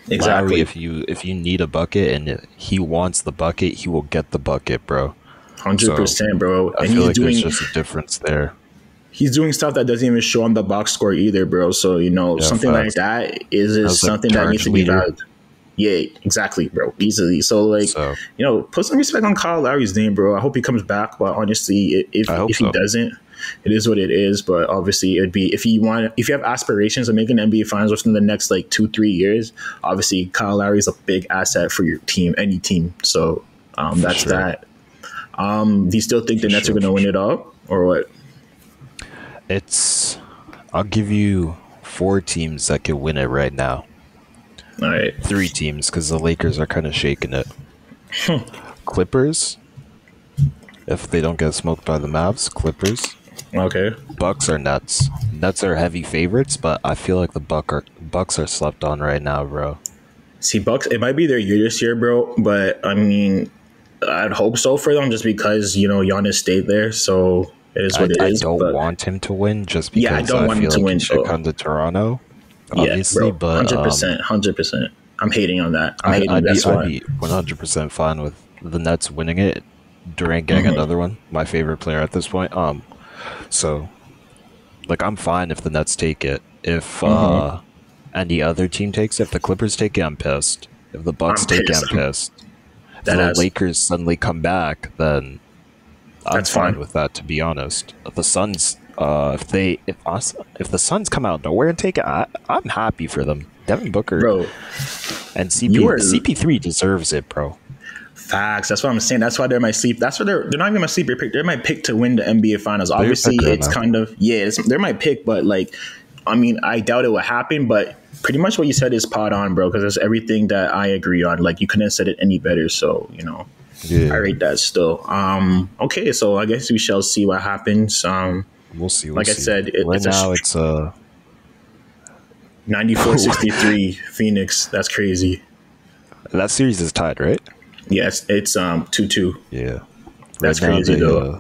Exactly. Lowry, if you if you need a bucket and he wants the bucket, he will get the bucket, bro. one hundred percent, so, bro. And I feel he's like doing, there's just a difference there. He's doing stuff that doesn't even show on the box score either, bro. So, you know, yeah, something facts. like that is, is something like that needs to be valued. Yeah, exactly, bro. Easily. So, like, so, you know, put some respect on Kyle Lowry's name, bro. I hope he comes back. But honestly, if, if he so. doesn't, it is what it is. But obviously, it would be if you want, if you have aspirations of making N B A Finals within the next like two, three years. Obviously, Kyle Lowry is a big asset for your team, any team. So um, that's sure. that. Um, do you still think for the Nets sure, are going to win sure. it all, or what? It's. I'll give you four teams that can win it right now. All right, three teams because the Lakers are kind of shaking it. Huh. Clippers, if they don't get smoked by the Mavs, Clippers. Okay. Bucks are nuts. Nets are heavy favorites, but I feel like the Buck are, Bucks are slept on right now, bro. See, Bucks, it might be their year this year, bro, but I mean, I'd hope so for them just because, you know, Giannis stayed there, so it is what I, it is. I don't but... want him to win just because yeah, I, don't I want feel him to like win, he should so. come to Toronto, obviously, yeah, bro, but... one hundred percent, um, one hundred percent. I'm hating on that. I'm I, hating I'd be, that's why. I'd be one hundred percent fine with the Nets winning it. Durant getting mm-hmm. another one, my favorite player at this point. Um, so, like, I'm fine if the Nets take it. If mm-hmm. uh, any other team takes it, if the Clippers take it, I'm pissed. If the Bucks I'm take pissed. it, I'm pissed. If that the is. Lakers suddenly come back, then I'm That's fine. fine with that. To be honest, if the Suns, uh, if they, if us, if the Suns come out of nowhere and take it, I, I'm happy for them. Devin Booker, bro, and C P, are... C P three deserves it, bro. Facts. That's what I'm saying. That's why they're my sleep. That's why they're they're not even my sleeper pick. They're my pick to win the N B A Finals. They're Obviously, it's kind of yeah. It's, they're my pick, but like, I mean, I doubt it will happen. But pretty much what you said is spot on, bro. Because that's everything that I agree on. Like you couldn't have said it any better. So you know, yeah. I rate that still. Um. Okay. So I guess we shall see what happens. Um. We'll see. We'll like see. I said, it, right it's now a, it's uh ninety-four sixty-three Phoenix. That's crazy. That series is tied, right? Yes, it's um two two. Yeah, that's right crazy they, though. Uh,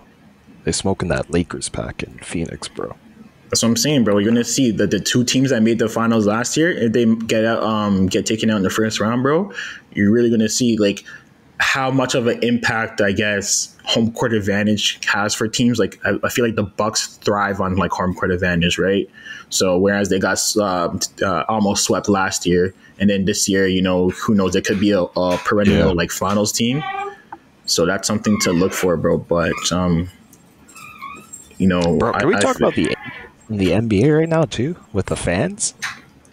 they're smoking that Lakers pack in Phoenix, bro. That's what I'm saying, bro. You're gonna see that the two teams that made the finals last year, if they get out, um, get taken out in the first round, bro. You're really gonna see like how much of an impact, I guess, home court advantage has for teams. Like I, I feel like the Bucks thrive on like home court advantage, right? So whereas they got uh, uh, almost swept last year, and then this year, you know, who knows? It could be a, a perennial yeah. like finals team. So that's something to look for, bro. But um, you know, bro, can I, we talk I, about the the N B A right now too with the fans?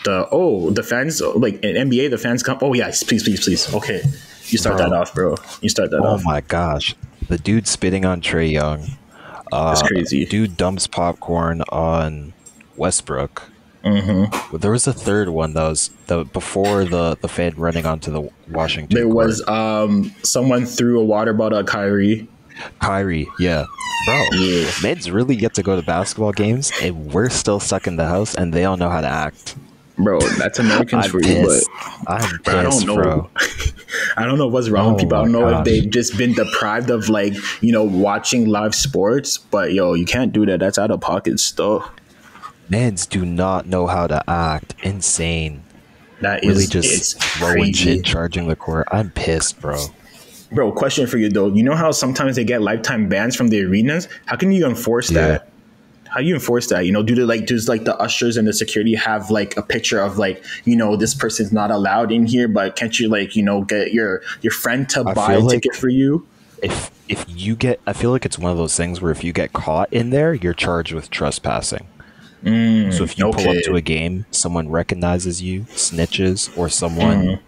The oh, the fans like in N B A, the fans come. Oh yes, please, please, please. Okay, you start bro. that off, bro. You start that. Oh off. my gosh, the dude spitting on Trae Young. Uh, that's crazy. Dude dumps popcorn on Westbrook. Mm-hmm. There was a third one that was the before the the fan running onto the Washington. There court. was um someone threw a water bottle at Kyrie. Kyrie, yeah, bro. Yeah. Meds really get to go to basketball games, and we're still stuck in the house, and they all know how to act. Bro, that's Americans for you, but I'm pissed, I don't know. Bro. I don't know what's wrong oh with people. I don't know gosh. if they've just been deprived of like you know watching live sports, but yo, you can't do that. That's out of pocket stuff. Mans do not know how to act. Insane. That is really just throwing shit, charging the court. I'm pissed, bro. Bro, question for you though. You know how sometimes they get lifetime bans from the arenas? How can you enforce yeah. that? How do you enforce that? You know, do the like does like the ushers and the security have like a picture of like, you know, this person's not allowed in here, but can't you like, you know, get your your friend to I buy a like ticket for you? If if you get I feel like it's one of those things where if you get caught in there, you're charged with trespassing. Mm, so if you okay. pull up to a game, someone recognizes you, snitches, or someone, mm.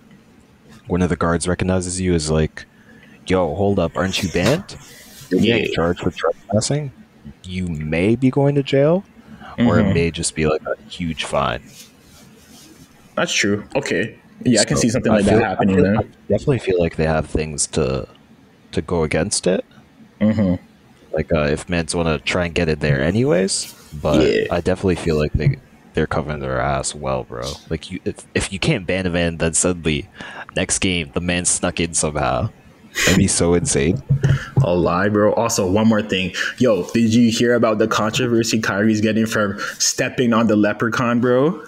one of the guards recognizes you is like, yo, hold up, aren't you banned? You're yeah. charged with trespassing. You may be going to jail, mm-hmm. or it may just be like a huge fine. That's true. Okay. Yeah, so I can see something like feel, that happening I feel, there. I definitely feel like they have things to to go against it. Mm-hmm. Like uh, if meds want to try and get it there anyways, but yeah. I definitely feel like they, they're covering their ass well, bro. Like you, if, if you can't ban a man, then suddenly next game, the man snuck in somehow. That'd be so insane. A lie, bro. Also, one more thing. Yo, did you hear about the controversy Kyrie's getting from stepping on the leprechaun, bro?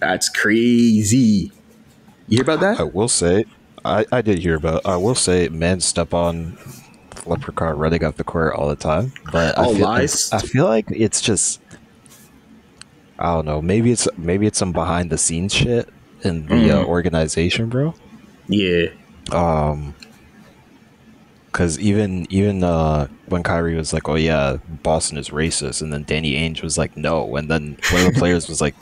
That's crazy. You hear about that? I will say, I, I did hear about. I will say, men step on Leprechaun running up the court all the time, but all I feel, lies. I, I feel like it's just, I don't know. Maybe it's maybe it's some behind the scenes shit in the mm. uh, organization, bro. Yeah. Um. Because even even uh, when Kyrie was like, "Oh yeah, Boston is racist," and then Danny Ainge was like, "No," and then one of the players was like,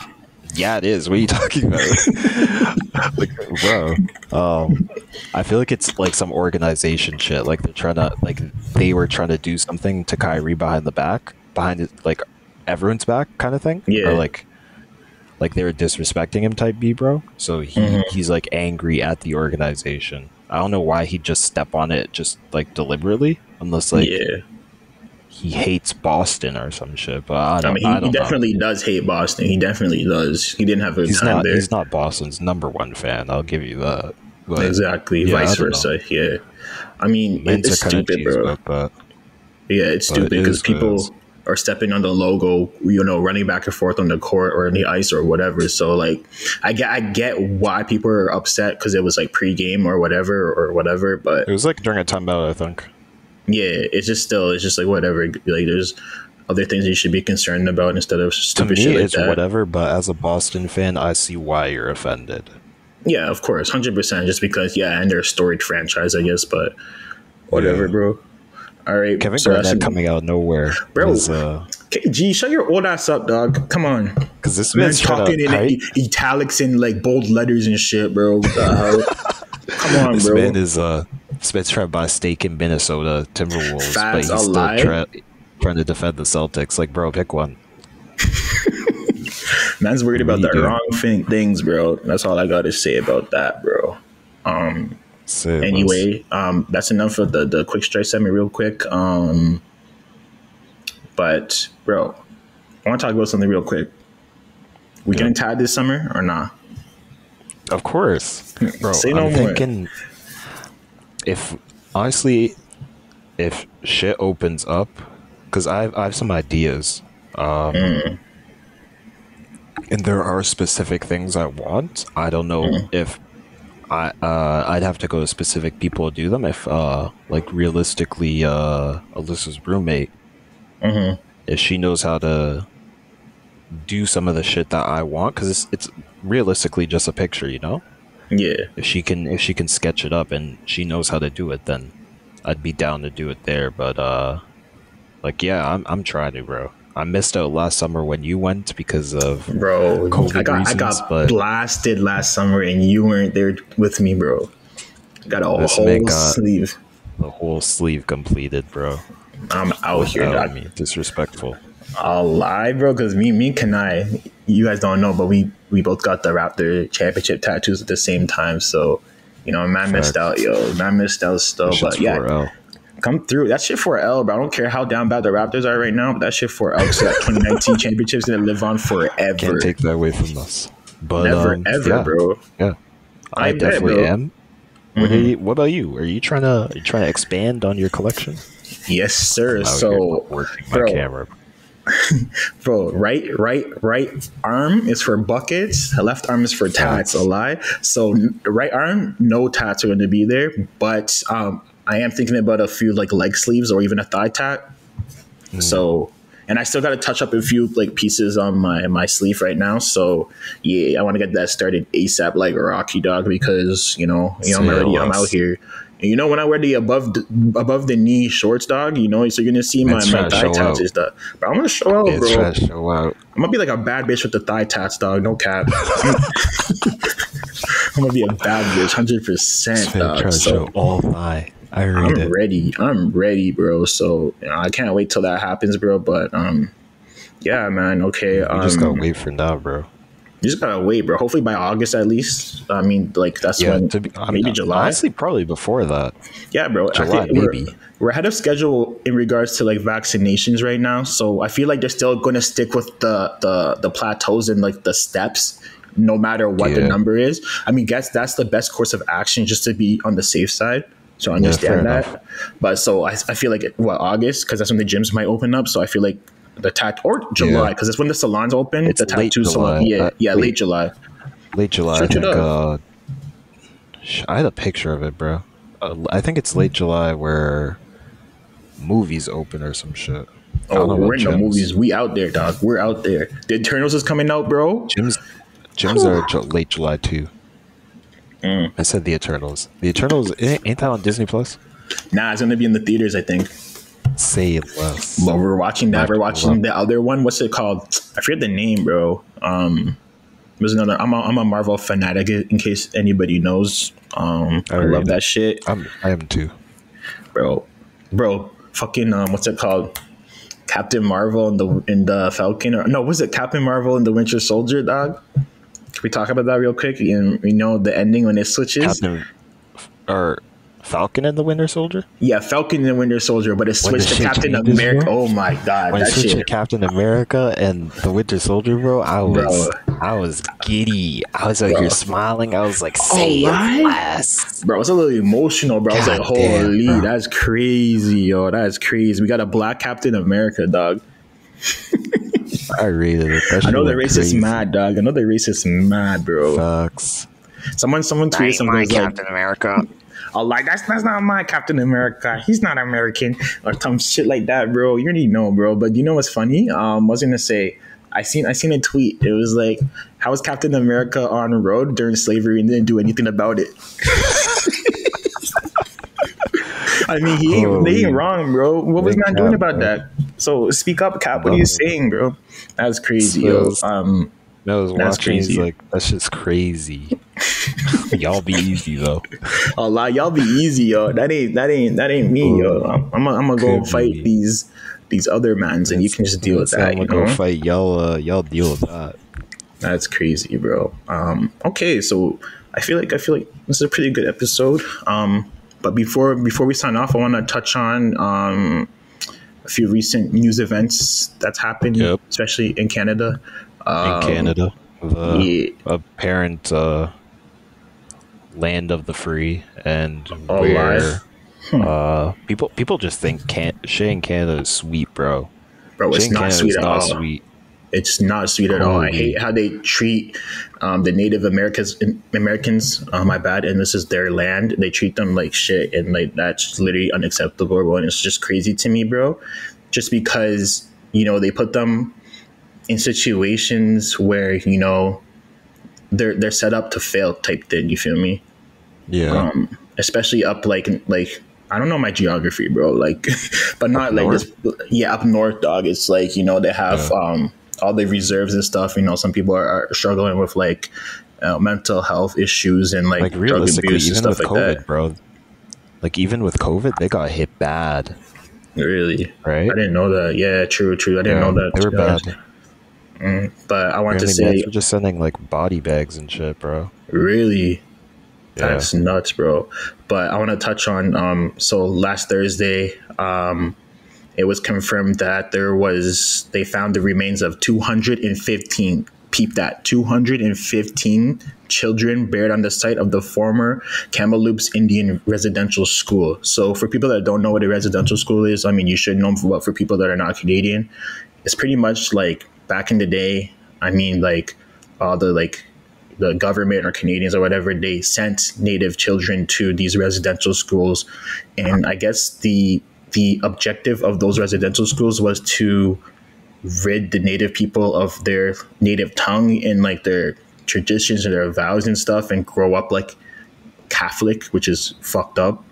"Yeah, it is. What are you talking about?" Like, bro, um, I feel like it's like some organization shit. Like they're trying to, like they were trying to do something to Kyrie behind the back, behind his, like everyone's back, kind of thing. Yeah. Or like, like they were disrespecting him, type B, bro. So he mm-hmm. he's like angry at the organization. I don't know why he'd just step on it just, like, deliberately, unless, like, yeah. he hates Boston or some shit, but I don't, I mean, he, I don't he definitely know. does hate Boston. He definitely does. He didn't have a good time not, there. He's not Boston's number one fan. I'll give you that. But, exactly. Yeah, vice versa. Know. Yeah. I mean, Men's it's stupid, bro. But, yeah, it's stupid because it people good. are stepping on the logo, you know, running back and forth on the court or on the ice or whatever. So, like, I get, I get why people are upset because it was, like, pregame or whatever or whatever, but... It was, like, during a timeout, I think. Yeah, it's just still, it's just, like, whatever. Like, there's other things you should be concerned about instead of stupid shit like that. To me, it's whatever, but as a Boston fan, I see why you're offended. Yeah, of course, one hundred percent, just because, yeah, and they're a storied franchise, I guess, but whatever, yeah. bro. All right, Kevin so Garnett coming out of nowhere, bro. Is, uh, G, shut your old ass up, dog. Come on, because this man's talking in it, italics and like bold letters and shit, bro. Uh, come on, this bro. This man is uh, this man's trying to buy a stake in Minnesota Timberwolves, Facts but he's alive. still tra- trying to defend the Celtics. Like, bro, pick one. Man's worried about the doing? wrong thing, things, bro. That's all I gotta say about that, bro. Um. Same anyway, um, that's enough of the, the quick strike segment real quick. Um, but, bro, I want to talk about something real quick. We yeah. getting tied this summer or not? Nah? Of course. Bro, Say no I'm more. thinking if, honestly, if shit opens up, because I have, I have some ideas. Um, mm. And there are specific things I want. I don't know mm. if... I, uh, I'd have to go to specific people to do them if, uh, like, realistically, uh, Alyssa's roommate, mm-hmm. if she knows how to do some of the shit that I want, because it's, it's realistically just a picture, you know? Yeah. If she can, if she can sketch it up and she knows how to do it, then I'd be down to do it there. But, uh, like, yeah, I'm, I'm trying to, bro. I missed out last summer when you went because of bro, COVID I got, reasons, I got but blasted last summer and you weren't there with me, bro. Got a whole sleeve. The whole sleeve completed, bro. I'm out Without here. Without me. Disrespectful. I'll lie, bro, because me, me and Kanai, you guys don't know, but we, we both got the Raptor championship tattoos at the same time. So, you know, man Fact. missed out, yo. Man missed out still, but yeah. four L Come through. That shit four L, bro. I don't care how down bad the Raptors are right now, but that shit four L. So that twenty nineteen championship's going to live on forever. Can't take that away from us. But, Never, um, ever, yeah, bro. Yeah. I, I definitely bet, am. Mm-hmm. What, are you, what about you? Are you trying to are you trying to expand on your collection? Yes, sir. So, working my bro, camera. Bro, right, right, right arm is for buckets. Left arm is for tats. A lie. So, right arm, no tats are going to be there. But, um... I am thinking about a few like leg sleeves or even a thigh tat. Mm. So, and I still got to touch up a few like pieces on my, my sleeve right now. So yeah, I want to get that started ASAP, like Rocky dog, because you know, you know, I'm already, I'm out here. And you know, when I wear the above, the, above the knee shorts dog, you know, so you're going to see my, my thigh tats and stuff, but I'm going to show out, bro. Trying to show out. I'm going to be like a bad bitch with the thigh tats dog. No cap. I'm going to be a bad bitch. one hundred percent dog. So all thigh. I I'm it. ready. I'm ready, bro. So you know, I can't wait till that happens, bro. But um, yeah, man. Okay. You um, just gotta wait for now, bro. You just gotta wait, bro. Hopefully by August at least. I mean, like that's yeah, when to be, maybe I'm, July. Honestly, probably before that. Yeah, bro. July, I think maybe. We're, we're ahead of schedule in regards to like vaccinations right now. So I feel like they're still gonna stick with the the the plateaus and like the steps. No matter what yeah. the number is, I mean, guess that's the best course of action just to be on the safe side. So I understand yeah, that. Enough. But so I, I feel like, it, well, August, because that's when the gyms might open up. So I feel like the tat or July, because yeah. it's when the salons open. It's the tattoo salon. Yeah, uh, yeah late, late July. Late July. Search I think, it up. Uh, I had a picture of it, bro. Uh, I think it's late July where movies open or some shit. Oh, we're in the movies. We out there, dog. We're out there. The Eternals is coming out, bro. Gyms, gyms are ju- late July too. Mm. I said the Eternals. The Eternals ain't that on Disney Plus? Nah, it's gonna be in the theaters, I think. Say less. But we're watching that. We're watching the other one. What's it called? I forget the name, bro. Um, there's another. I'm a, I'm a Marvel fanatic. In case anybody knows, um, I, I love that shit. I'm, I am too, bro. Bro, fucking um, what's it called? Captain Marvel and the and the Falcon, or no, was it Captain Marvel and the Winter Soldier, dog? Can we talk about that real quick? And we know the ending when it switches. Captain, or Falcon and the Winter Soldier? Yeah, Falcon and the Winter Soldier, but it switched to Captain America. Oh my god, when that switched shit. To Captain America and the Winter Soldier, bro. I was, bro. I was giddy. I was out bro. here smiling. I was like, "Say less, bro." I was a little emotional, bro. God I was like, "Holy, damn, that's crazy, yo, that's crazy." We got a black Captain America, dog. I rated it. That I know the race crazy. Is mad, dog. I know the race is mad, bro. Sucks. Someone, someone tweeted something like Captain America. I'll like that's that's not my Captain America. He's not American or some shit like that, bro. You already know, bro. But you know what's funny? Um, I was gonna say I seen I seen a tweet. It was like, "How was Captain America on the road during slavery and didn't do anything about it?" I mean, he ain't, oh, they ain't wrong, bro. What was man doing about that? So speak up, Cap. What are you saying, bro? That was crazy, yo. Um, that was that's crazy. Like that's just crazy. Y'all be easy though. A lot, y'all be easy, yo. That ain't that ain't that ain't me, Ooh, yo. I'm I'm gonna go fight be. these these other mans, and you can just deal with that. I'm gonna go fight y'all. Uh, y'all deal with that. That's crazy, bro. Um, okay, so I feel like I feel like this is a pretty good episode. Um, but before before we sign off, I want to touch on um a few recent news events that's happened, yep. especially in Canada. Um, in Canada, the yeah. apparent. Uh, land of the free, and oh, where hmm. uh, people people just think can- Shea in Canada is sweet, bro. Bro, Shea it's not Canada sweet at not all. Sweet. It's not sweet at all. I hate how they treat um, the Native Americans. Americans, uh, my bad. And this is their land. They treat them like shit, and like that's literally unacceptable, bro. And it's just crazy to me, bro. Just because you know they put them in situations where you know. They're they're set up to fail type thing. You feel me? Yeah. Um, especially up like like I don't know my geography, bro. Like, but not up like north. This. Yeah, up north, dog. It's like you know they have yeah. um all the reserves and stuff. You know, some people are, are struggling with like uh, mental health issues and like, like realistically, drug abuse and stuff like COVID, that, bro. Like even with COVID, they got hit bad. Really? Right? I didn't know that. Yeah, true, true. I didn't yeah, know that. They were bad. Mm, but I want Apparently to say we're just sending like body bags and shit, bro. Really? Yeah. That's nuts, bro. But I want to touch on um so last Thursday um it was confirmed that there was they found the remains of two hundred fifteen peep that two hundred fifteen children buried on the site of the former Kamloops Indian Residential School. So for people that don't know what a residential school is, I mean you should know, but for people that are not Canadian, it's pretty much like back in the day, I mean, like all uh, the like the government or Canadians or whatever, they sent Native children to these residential schools, and I guess the the objective of those residential schools was to rid the Native people of their native tongue and like their traditions and their vows and stuff, and grow up like Catholic, which is fucked up.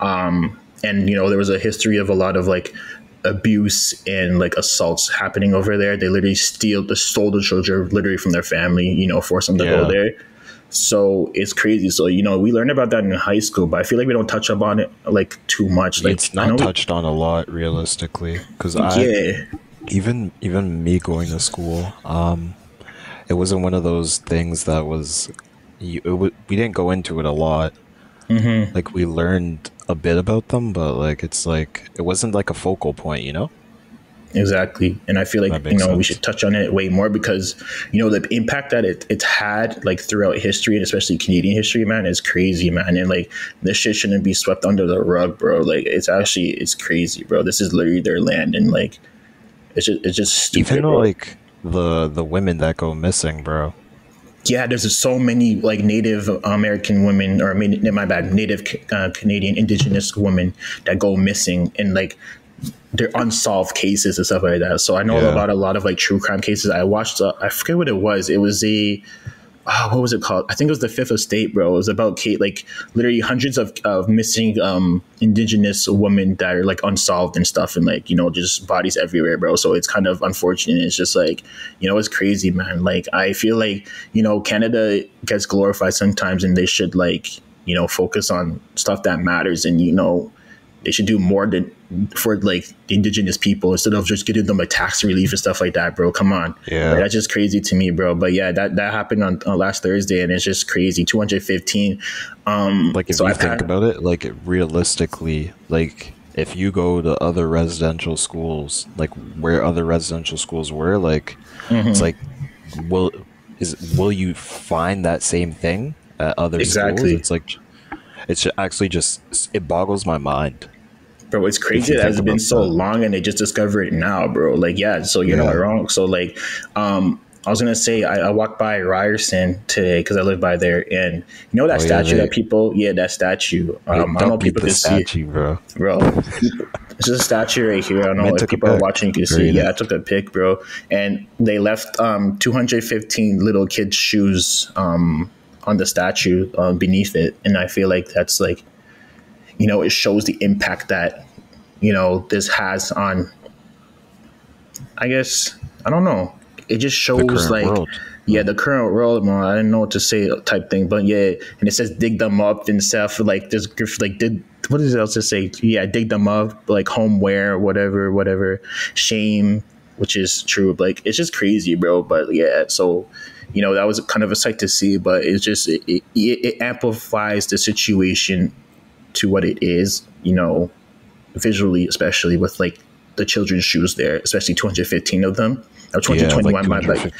Um, and you know, there was a history of a lot of like. Abuse and like assaults happening over there. They literally steal the stole the children literally from their family, you know, force them to yeah. go there. So it's crazy. So you know, we learned about that in high school, but I feel like we don't touch up on it like too much. Like it's not touched we, on a lot realistically, because I yeah. even even me going to school, um, it wasn't one of those things that was. It was we didn't go into it a lot. Mm-hmm. Like we learned a bit about them, but like it's like it wasn't like a focal point, you know. Exactly, and I feel like you know sense. We should touch on it way more because you know the impact that it it's had like throughout history and especially Canadian history, man, is crazy, man. And like this shit shouldn't be swept under the rug, bro. Like it's actually it's crazy, bro. This is literally their land, and like it's just it's just stupid. Even bro. Like the the women that go missing, bro. yeah, there's so many like Native American women, or my bad, Native uh, Canadian Indigenous women that go missing, and like they're unsolved cases and stuff like that. So I know yeah. about a lot of like true crime cases. I watched, uh, I forget what it was. It was a, oh, what was it called? I think it was The Fifth Estate, bro. It was about Kate, like literally hundreds of, of missing um, Indigenous women that are like unsolved and stuff, and like, you know, just bodies everywhere, bro. So it's kind of unfortunate. It's just like, you know, it's crazy, man. Like, I feel like, you know, Canada gets glorified sometimes, and they should like, you know, focus on stuff that matters, and, you know, they should do more than for like the Indigenous people, instead of just giving them a tax relief and stuff like that, bro. Come on. Yeah. Like, that's just crazy to me, bro. But yeah, that, that happened on, on last Thursday, and it's just crazy. two hundred fifteen. Um, like if so you I've think had, about it, like realistically, like if you go to other residential schools, like where other residential schools were, like mm-hmm. it's like, will, is, will you find that same thing at other exactly. schools? It's like, it's actually just, it boggles my mind. Bro, it's crazy that it's been so long and they just discovered it now, bro. Like, yeah, so you're yeah. not wrong. So, like, um, I was going to say, I, I walked by Ryerson today because I live by there. And you know that oh, statue yeah, they, that people, yeah, that statue. Um, I don't know if people can statue, see it. Bro. bro. It's just a statue right here. I don't know Man, if people are watching, you can see. Yeah, I took a pic, bro. And they left um, two hundred fifteen little kids' shoes um, on the statue uh, beneath it. And I feel like that's like, you know, it shows the impact that, you know, this has on, I guess, I don't know. It just shows like, world. yeah, the current world, man, I didn't know what to say type thing, but yeah. And it says, dig them up and stuff. Like this, like, did, what does it else to say? Yeah. Dig them up, like homeware, whatever, whatever shame, which is true. Like, it's just crazy, bro. But yeah, so, you know, that was kind of a sight to see, but it's just, it, it, it amplifies the situation to what it is, you know, visually, especially with like the children's shoes there, especially two hundred fifteen of them, or two hundred twenty-one, yeah, like my like,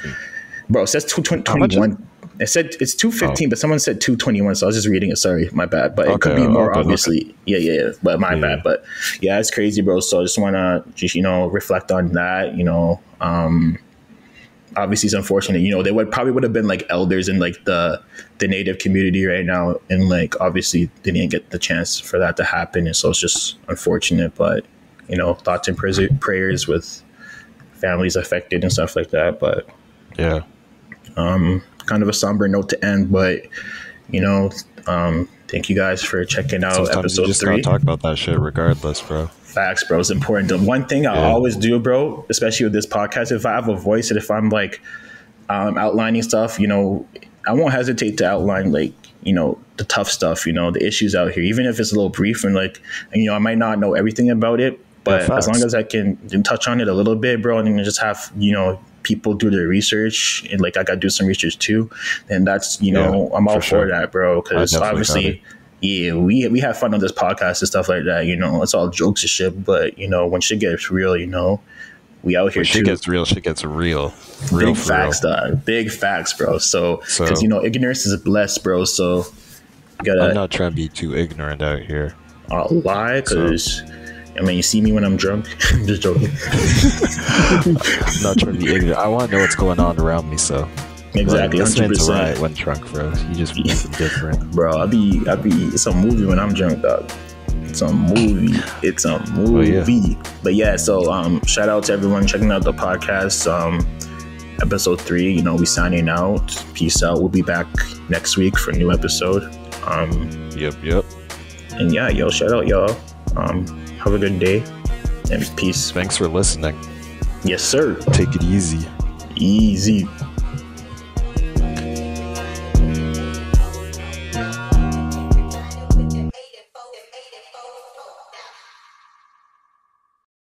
bro, it says two twenty-one. It said it's two fifteen, oh. but someone said two twenty-one, so I was just reading it. Sorry, my bad. But okay, it could be more, okay, obviously. Okay. Yeah, yeah, yeah, but my yeah. bad. But yeah, it's crazy, bro. So I just want to just, you know, reflect on that, you know. Um, obviously, it's unfortunate. You know, they would probably would have been like elders in like the the Native community right now, and like obviously they didn't get the chance for that to happen, and so it's just unfortunate. But you know, thoughts and prayers with families affected and stuff like that. But yeah, um, kind of a somber note to end. But you know, um, thank you guys for checking out Sometimes episode you just three. Gotta talk about that shit, regardless, bro. Facts, bro. It's important. The one thing I yeah. always do, bro, especially with this podcast, if I have a voice and if I'm like um, outlining stuff, you know, I won't hesitate to outline like, you know, the tough stuff, you know, the issues out here, even if it's a little brief and like, and, you know, I might not know everything about it, but yeah, as long as I can touch on it a little bit, bro, and then just have, you know, people do their research, and like I got to do some research too. And that's, you know, yeah, I'm all for, sure. for that, bro, because obviously. Yeah, we we have fun on this podcast and stuff like that. You know, it's all jokes and shit. But you know, when shit gets real, you know, we out here. When shit too. gets real. Shit gets real. real Big facts, real. dog. Big facts, bro. So, because so, you know, ignorance is blessed, bro. So, you gotta. I'm not trying to be too ignorant out here. I'll lie, cause so. I mean, you see me when I'm drunk. I'm just joking. I'm not trying to be ignorant. I want to know what's going on around me. So. Exactly, hundred percent. When drunk, bro, you just be different, bro. I be, I be. It's a movie when I'm drunk, dog. It's a movie. It's a movie. Oh, yeah. But yeah, so um, shout out to everyone checking out the podcast. Um, episode three. You know, we signing out. Peace out. We'll be back next week for a new episode. Um, yep, yep. And yeah, yo, shout out, y'all. Um, have a good day and peace. Thanks for listening. Yes, sir. Take it easy. Easy.